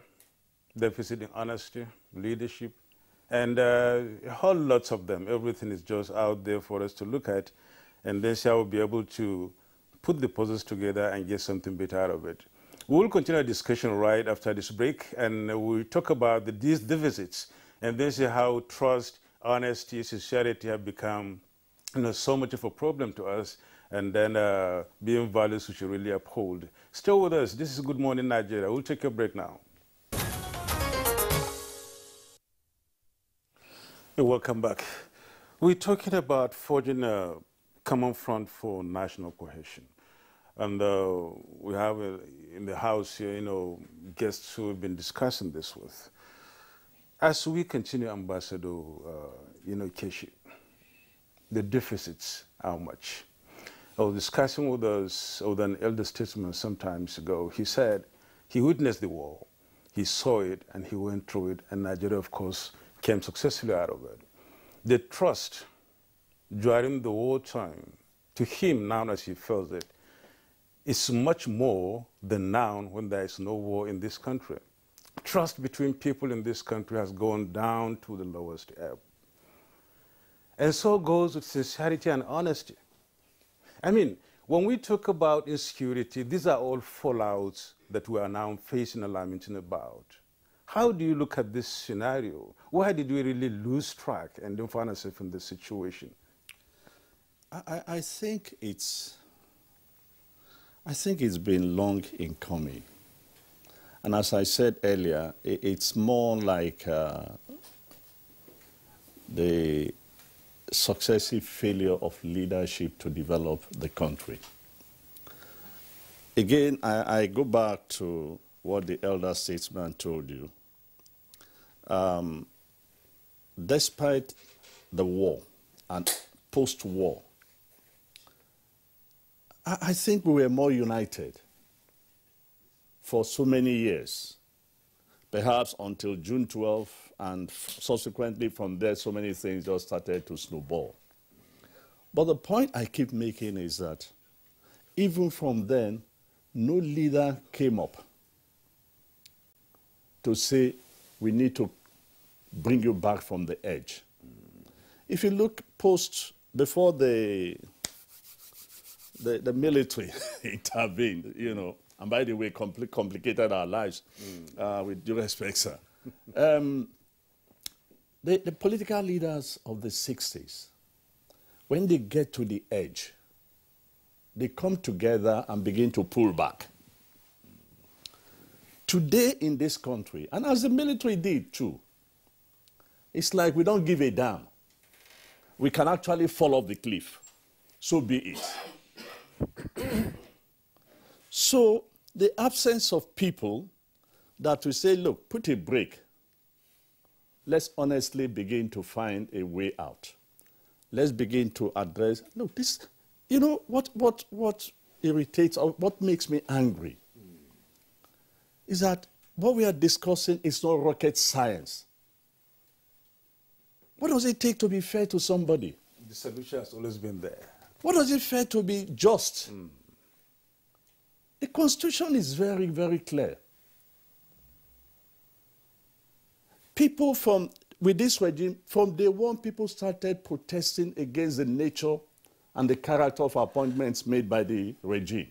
deficit in honesty, leadership, and a whole lots of them. Everything is just out there for us to look at, and then shall we be able to put the puzzles together and get something better out of it. We will continue our discussion right after this break, and we'll talk about these deficits, and then see how trust, honesty, sincerity have become so much of a problem to us, and then being values which you really uphold. Stay with us. This is Good Morning Nigeria. We'll take a break now. Hey, welcome back. We're talking about forging a common front for national cohesion. And we have in the house here, guests who have been discussing this with. As we continue, Ambassador, Keshi, the deficits are much. I was discussing with an elder statesman some time ago. He said he witnessed the war, he saw it, and he went through it, and Nigeria, of course, came successfully out of it. The trust during the war time, to him now as he feels it, is much more than now when there is no war in this country. Trust between people in this country has gone down to the lowest ebb. And so goes with sincerity and honesty. I mean, when we talk about insecurity, these are all fallouts that we are now facing and lamenting about. How do you look at this scenario? Why did we really lose track and then find ourselves in this situation? I think it's been long in coming. And as I said earlier, it's more like the successive failure of leadership to develop the country. Again, I go back to what the elder statesman told you. Despite the war and post-war, I think we were more united for so many years, perhaps until June 12th, and subsequently from there, so many things just started to snowball. But the point I keep making is that even from then, no leader came up to say, we need to bring you back from the edge. If you look before the military intervened, and by the way, complicated our lives, with due respect, sir. The political leaders of the 60s, when they get to the edge, they come together and begin to pull back. Today in this country, and as the military did too, it's like we don't give a damn. We can actually fall off the cliff. So be it. So the absence of people that we say, look, put a break. Let's honestly begin to find a way out. Let's begin to address, look, this, you know, what irritates or what makes me angry is that what we are discussing is not rocket science. What does it take to be fair to somebody? The solution has always been there. What does it fair to be just? The Constitution is very, very clear. People from, with this regime, from day one, people started protesting against the nature and the character of appointments made by the regime.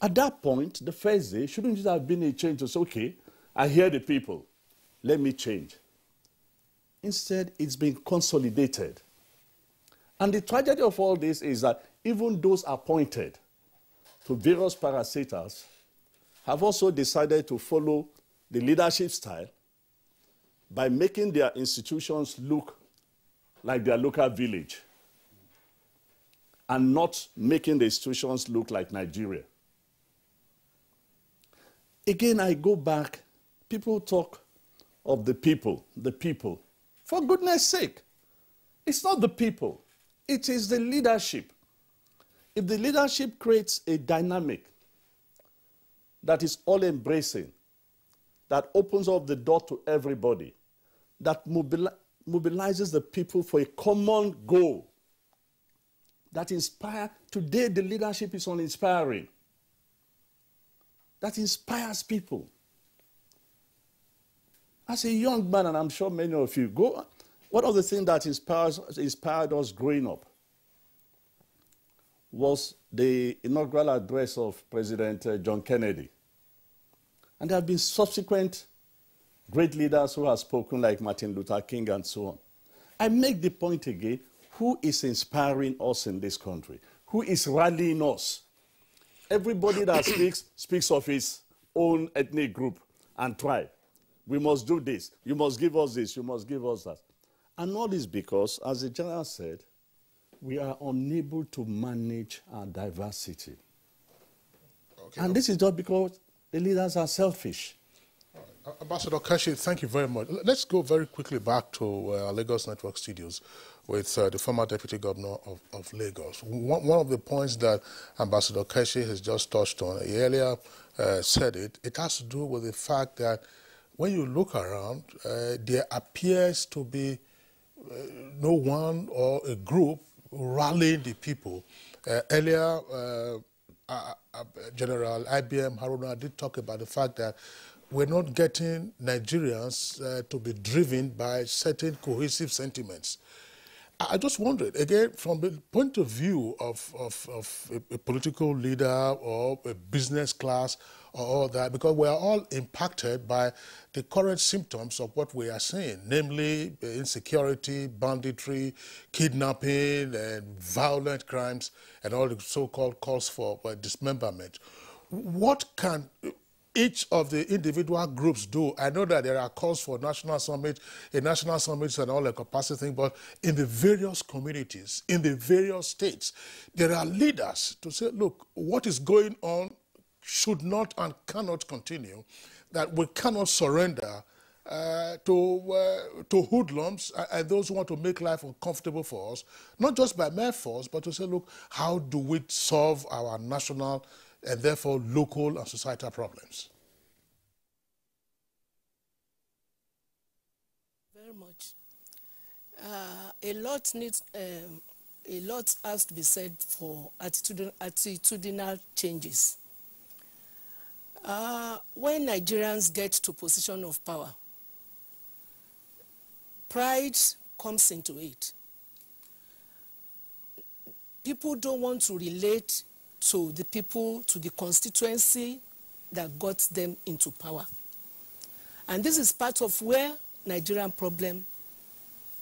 At that point, the first day, shouldn't it have been a change to say, okay, I hear the people, let me change. Instead, it's been consolidated. And the tragedy of all this is that even those appointed to various parasitas have also decided to follow the leadership style by making their institutions look like their local village and not making the institutions look like Nigeria. Again, I go back, people talk of the people. For goodness sake, it's not the people, it is the leadership. If the leadership creates a dynamic that is all-embracing, that opens up the door to everybody, that mobilizes the people for a common goal, that inspires, today the leadership is uninspiring, that inspires people. As a young man, and I'm sure many of you go, one of the things that inspired us growing up was the inaugural address of President John Kennedy. And there have been subsequent great leaders who have spoken like Martin Luther King and so on. I make the point again, who is inspiring us in this country? Who is rallying us? Everybody that speaks of his own ethnic group and tribe. We must do this. You must give us this. You must give us that. And all this because, as the general said, we are unable to manage our diversity. Okay. And this is not because the leaders are selfish. Ambassador Keshi, thank you very much. Let's go very quickly back to Lagos Network Studios with the former Deputy Governor of Lagos. One of the points that Ambassador Keshi has just touched on, he earlier said it, it has to do with the fact that when you look around, there appears to be no one or a group rallying the people. Earlier, General IBM Haruna did talk about the fact that we're not getting Nigerians to be driven by certain cohesive sentiments. I just wondered, again, from the point of view of a political leader or a business class or all that, because we are all impacted by the current symptoms of what we are seeing, namely insecurity, banditry, kidnapping, and violent crimes, and all the so-called calls for dismemberment. What can each of the individual groups do? I know that there are calls for national summit, a national summit is an all-encompassing thing, but in the various communities, in the various states, there are leaders to say, look, what is going on should not and cannot continue, that we cannot surrender to hoodlums and those who want to make life uncomfortable for us, not just by mere force, but to say, look, how do we solve our national and therefore local and societal problems? Very much. A lot has to be said for attitudinal changes. When Nigerians get to position of power, pride comes into it. People don't want to relate to the people, to the constituency that got them into power. And this is part of where Nigerian problem,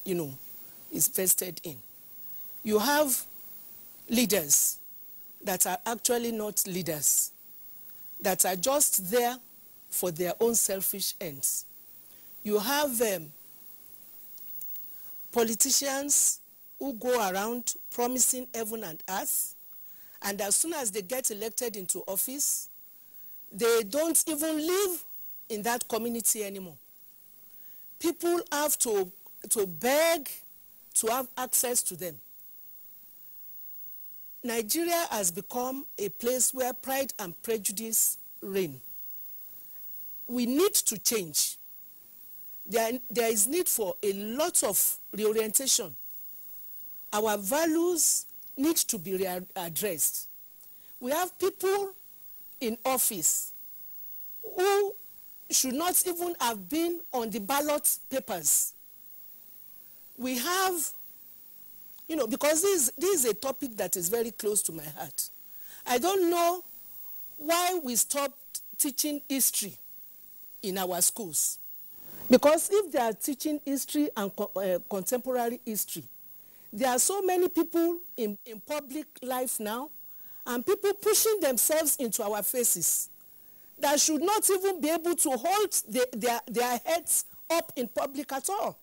you know, is vested in. You have leaders that are actually not leaders, that are just there for their own selfish ends. You have politicians who go around promising heaven and earth, and as soon as they get elected into office, they don't even live in that community anymore. People have to beg to have access to them. Nigeria has become a place where pride and prejudice reign. We need to change. There is need for a lot of reorientation. Our values need to be readdressed. We have people in office who should not even have been on the ballot papers. We have, you know, because this is a topic that is very close to my heart. I don't know why we stopped teaching history in our schools. Because if they are teaching history and contemporary history, there are so many people in public life now, and people pushing themselves into our faces that should not even be able to hold their heads up in public at all.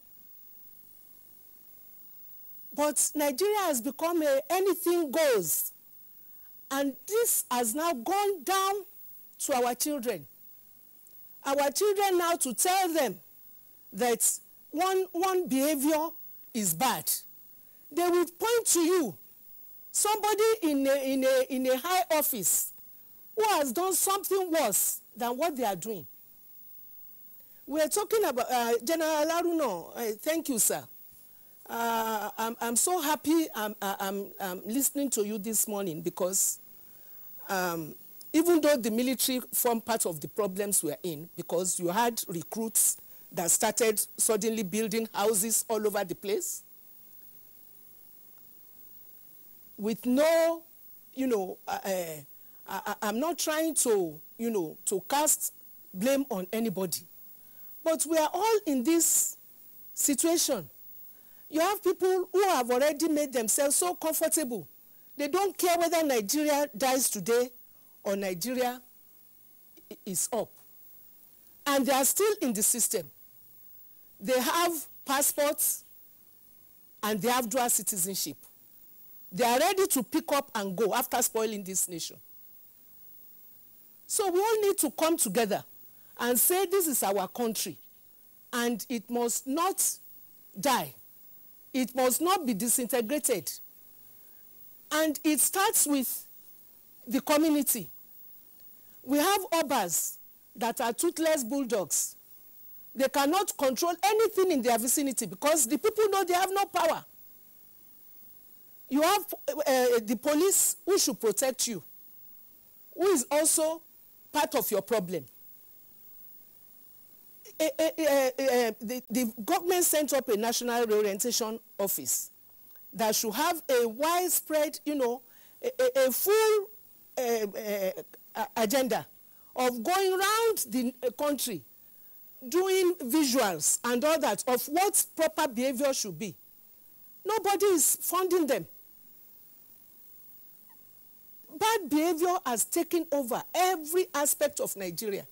But Nigeria has become anything goes, and this has now gone down to our children. Our children now, to tell them that one behavior is bad, they will point to you, somebody in a high office who has done something worse than what they are doing. We are talking about General Aruno. Thank you, sir. I'm so happy I'm listening to you this morning, because even though the military formed part of the problems we are in, because you had recruits that started suddenly building houses all over the place, with no, you know, I'm not trying to, you know, to cast blame on anybody. But we are all in this situation. You have people who have already made themselves so comfortable. They don't care whether Nigeria dies today or Nigeria is up. And they are still in the system. They have passports and they have dual citizenship. They are ready to pick up and go after spoiling this nation. So we all need to come together and say this is our country and it must not die. It must not be disintegrated. And it starts with the community. We have obas that are toothless bulldogs. They cannot control anything in their vicinity because the people know they have no power. You have the police who should protect you, who is also part of your problem. The government sent up a national reorientation office that should have a widespread, you know, a full agenda of going around the country, doing visuals and all that of what proper behavior should be. Nobody is funding them. Bad behavior has taken over every aspect of Nigeria.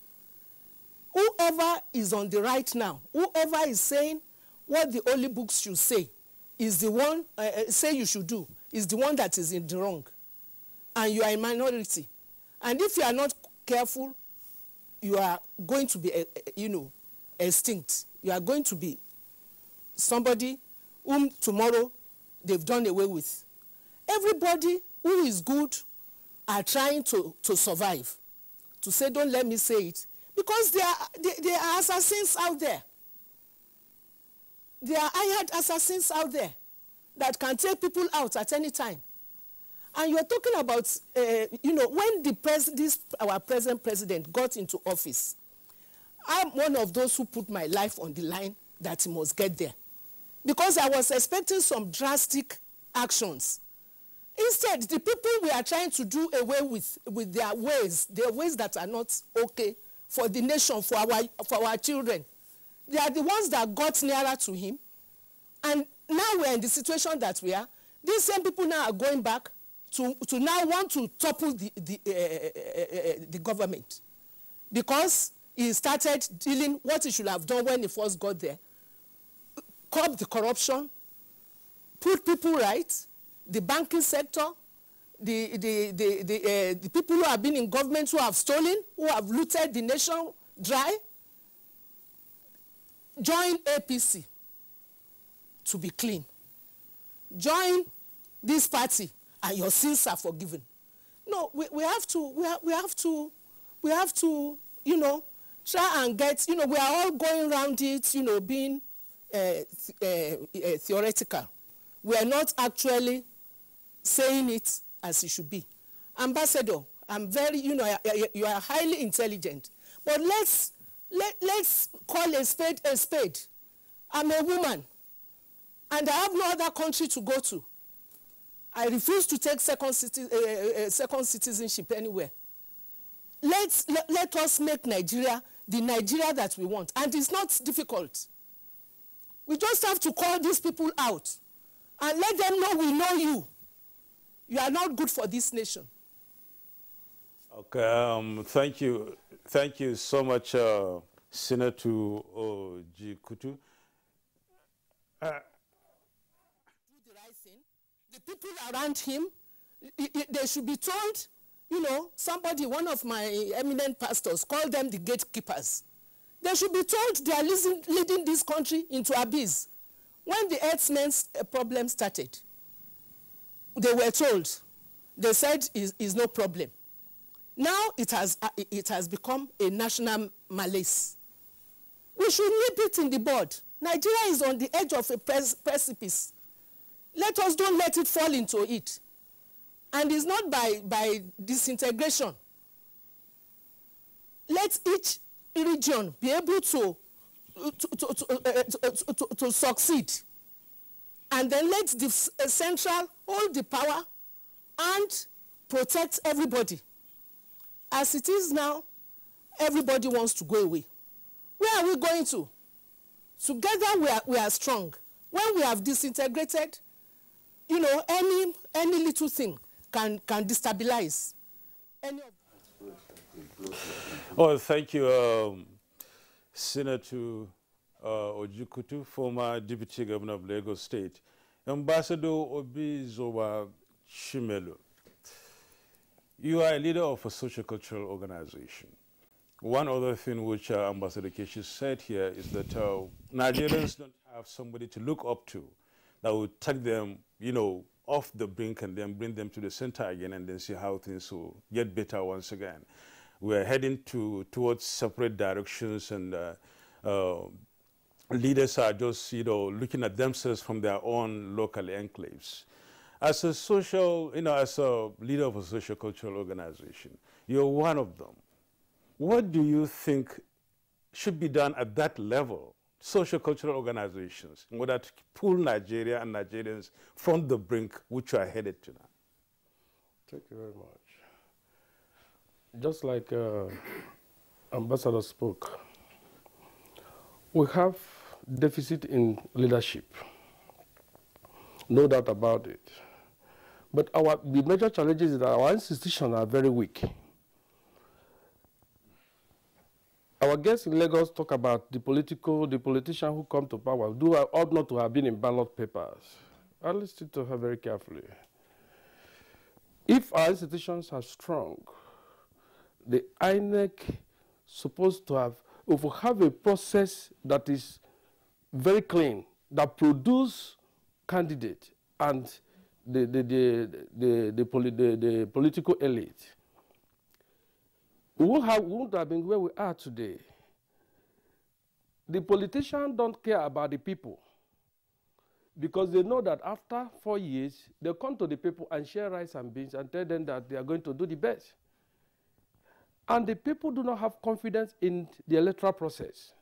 Whoever is on the right now, whoever is saying what the holy books should say, is the one say you should do, is the one that is in the wrong. And you are a minority. And if you are not careful, you are going to be, you know, extinct. You are going to be somebody whom tomorrow they've done away with. Everybody who is good are trying to survive. To say, don't let me say it. Because there are assassins out there. There are hired assassins out there that can take people out at any time. And you're talking about, you know, when our present president got into office, I'm one of those who put my life on the line that he must get there. Because I was expecting some drastic actions. Instead, the people we are trying to do away with their ways that are not okay for the nation, for our children. They are the ones that got nearer to him. And now we're in the situation that we are. These same people now are going back to now want to topple the government, because he started dealing what he should have done when he first got there. Curb the corruption, put people right, the banking sector, the people who have been in government, who have stolen, who have looted the nation dry, join APC to be clean. Join this party and your sins are forgiven. No, we have to, you know, try and get, you know, we are all going around it, you know, being theoretical. We are not actually saying it as it should be. Ambassador, I'm very, you know, you are highly intelligent, but let's call a spade a spade. I'm a woman, and I have no other country to go to. I refuse to take second citizenship anywhere. Let us make Nigeria the Nigeria that we want, and it's not difficult. We just have to call these people out and let them know we know you. You are not good for this nation. Okay, thank you. Thank you so much, Sinatu Ojikutu. Do the right thing. The people around him, they should be told, you know, somebody, one of my eminent pastors, called them the gatekeepers. They should be told they are leading this country into abyss. When the herdsmen's problem started, they were told, they said, is no problem. Now it has become a national malaise. We should nip it in the bud. Nigeria is on the edge of a precipice. Let us don't let it fall into it. And it's not by disintegration. Let each region be able to succeed. And then let the central hold the power and protect everybody. As it is now, everybody wants to go away. Where are we going to? Together we are strong. When we have disintegrated, you know, any little thing can destabilize. Oh, thank you, Senator Ojikutu, former Deputy Governor of Lagos State. Ambassador Obizoba Chiemelu, you are a leader of a sociocultural organization. One other thing which Ambassador Keshi said here is that Nigerians don't have somebody to look up to that will take them, you know, off the brink and then bring them to the center again and then see how things will get better once again. We are heading towards separate directions, and leaders are just, you know, looking at themselves from their own local enclaves. As a social, you know, as a leader of a sociocultural organization, you're one of them. What do you think should be done at that level, sociocultural organizations, in order to pull Nigeria and Nigerians from the brink which you are headed to now? Thank you very much. Just like Ambassador spoke, we have deficit in leadership. No doubt about it. But the major challenge is that our institutions are very weak. Our guests in Lagos talk about the politician who come to power, who ought not to have been in ballot papers. I listen to her very carefully. If our institutions are strong, the INEC supposed to have, if we have a process that is very clean, that produces candidate and the political elite, we won't have been where we are today. The politicians don't care about the people because they know that after 4 years, they'll come to the people and share rice and beans and tell them that they are going to do the best. And the people do not have confidence in the electoral process.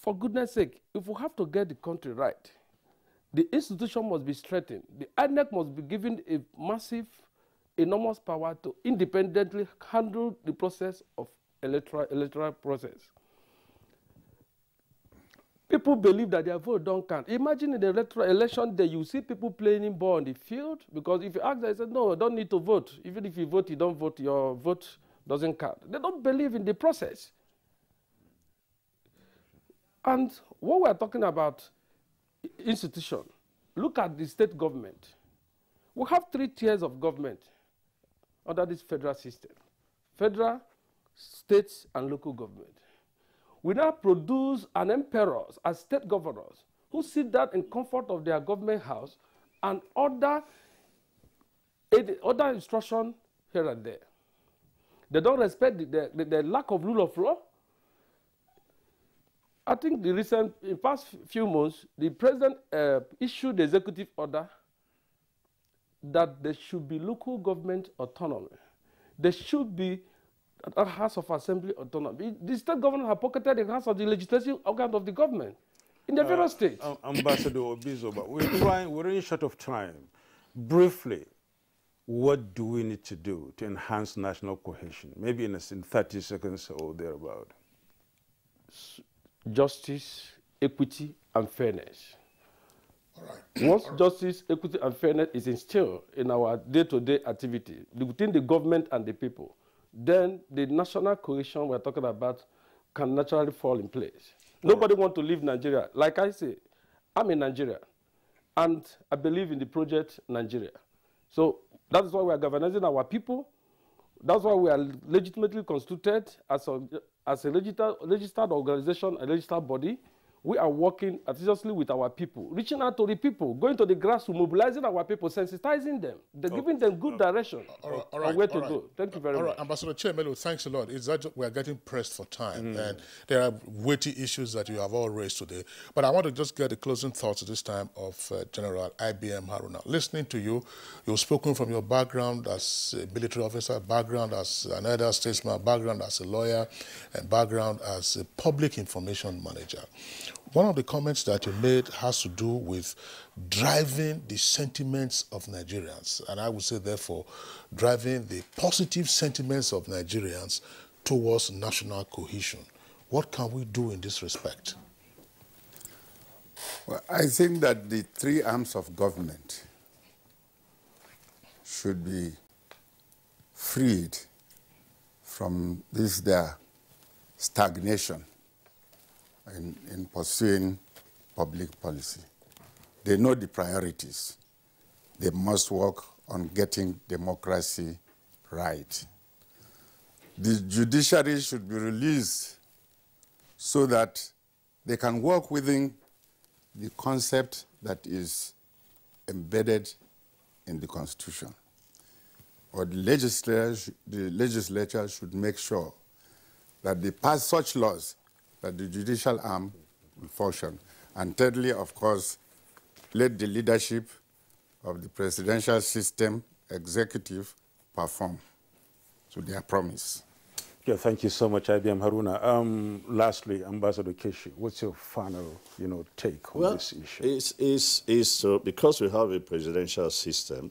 For goodness sake, if we have to get the country right, the institution must be strengthened. The INEC must be given a massive, enormous power to independently handle the process of electoral process. People believe that their vote don't count. Imagine in the election day, you see people playing ball on the field, because if you ask them, they say, no, I don't need to vote. Even if you vote, you don't vote, your vote doesn't count. They don't believe in the process. And what we're talking about, institution, look at the state government. We have 3 tiers of government under this federal system: federal, states, and local government. We now produce an emperors as state governors who sit down in comfort of their government house and order instruction here and there. They don't respect the lack of rule of law. I think in past few months, the president issued the executive order that there should be local government autonomy. There should be a House of Assembly autonomy. The state government have pocketed the hands of the legislative organ of the government in the various states. Ambassador Obizoba, we're really short of time. Briefly, what do we need to do to enhance national cohesion? Maybe in 30 seconds or thereabout. Justice, equity, and fairness. All right. Once justice, equity, and fairness is instilled in our day-to-day activity between the government and the people, then the national cohesion we're talking about can naturally fall in place. Nobody wants to leave Nigeria. Like I say, I'm in Nigeria, and I believe in the project Nigeria. So that's why we're galvanizing our people. That's why we are legitimately constituted as a registered organization, a registered body. We are working assiduously with our people, reaching out to the people, going to the grassroots, mobilizing our people, sensitizing them, giving them good direction on where to go. Thank you very much. Ambassador Chiemelu, thanks a lot. It's that we are getting pressed for time, and there are weighty issues that you have all raised today. But I want to just get the closing thoughts this time of General IBM Haruna. Listening to you, you've spoken from your background as a military officer, background as an elder statesman, background as a lawyer, and background as a public information manager. One of the comments that you made has to do with driving the sentiments of Nigerians, and I would say, therefore, driving the positive sentiments of Nigerians towards national cohesion. What can we do in this respect? Well, I think that the 3 arms of government should be freed from their stagnation in pursuing public policy. They know the priorities. They must work on getting democracy right. The judiciary should be released so that they can work within the concept that is embedded in the Constitution. Or the legislature should make sure that they pass such laws that the judicial arm will function. And thirdly, of course, let the leadership of the presidential system executive perform to their promise. Yeah, thank you so much, IBM Haruna. Lastly, Ambassador Keshi, what's your final, take on this issue? Because we have a presidential system,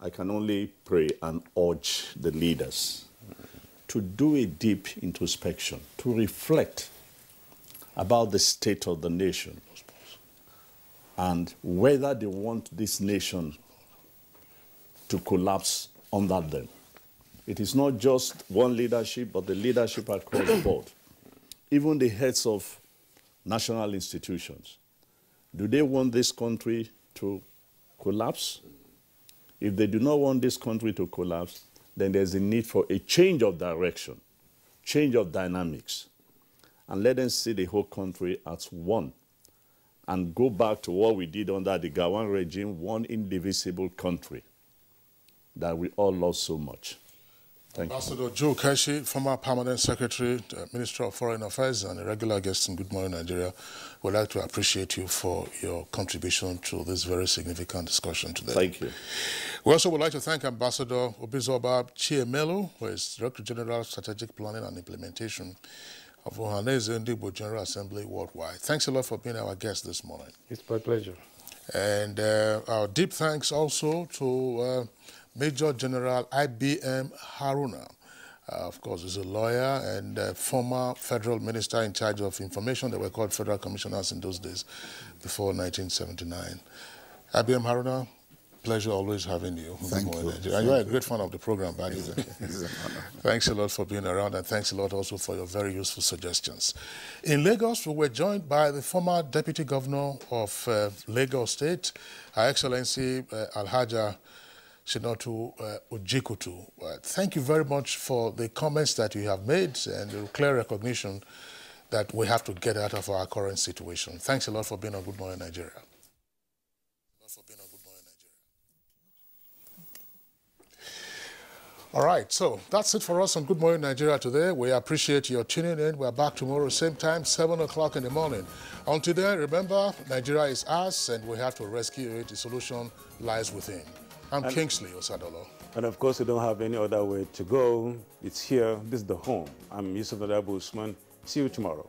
I can only pray and urge the leaders to do a deep introspection, to reflect about the state of the nation and whether they want this nation to collapse under them. It is not just one leadership, but the leadership across the board. Even the heads of national institutions. Do they want this country to collapse? If they do not want this country to collapse, then there's a need for a change of direction, change of dynamics, and let them see the whole country as one and go back to what we did under the Gowon regime, one indivisible country that we all love so much. Thank you. Ambassador Joe Keshi, former Permanent Secretary, Minister of Foreign Affairs, and a regular guest in Good Morning Nigeria, would like to appreciate you for your contribution to this very significant discussion today. Thank you. We also would like to thank Ambassador Obizoba Chiemelu, who is Director General of Strategic Planning and Implementation of Ohanaeze Ndigbo General Assembly Worldwide. Thanks a lot for being our guest this morning. It's my pleasure. And our deep thanks also to Major General IBM Haruna, Of course, he's a lawyer and a former federal minister in charge of information. They were called federal commissioners in those days, before 1979. Ibrahim Haruna, pleasure always having you. Thank you. And you are a great fan of the program, by the way. Thanks a lot for being around, and thanks a lot also for your very useful suggestions. In Lagos, we were joined by the former Deputy Governor of Lagos State, Her Excellency Alhaja Sinatu Ojikutu. Thank you very much for the comments that you have made and the clear recognition that we have to get out of our current situation. Thanks a lot for being on Good Morning Nigeria. All right, so that's it for us on Good Morning Nigeria today. We appreciate your tuning in. We're back tomorrow, same time, 7 o'clock in the morning. Until then, remember, Nigeria is us, and we have to rescue it. The solution lies within. I'm Kingsley Osadolo. And of course, we don't have any other way to go. It's here. This is the home. I'm Yusuf Adabusman. See you tomorrow.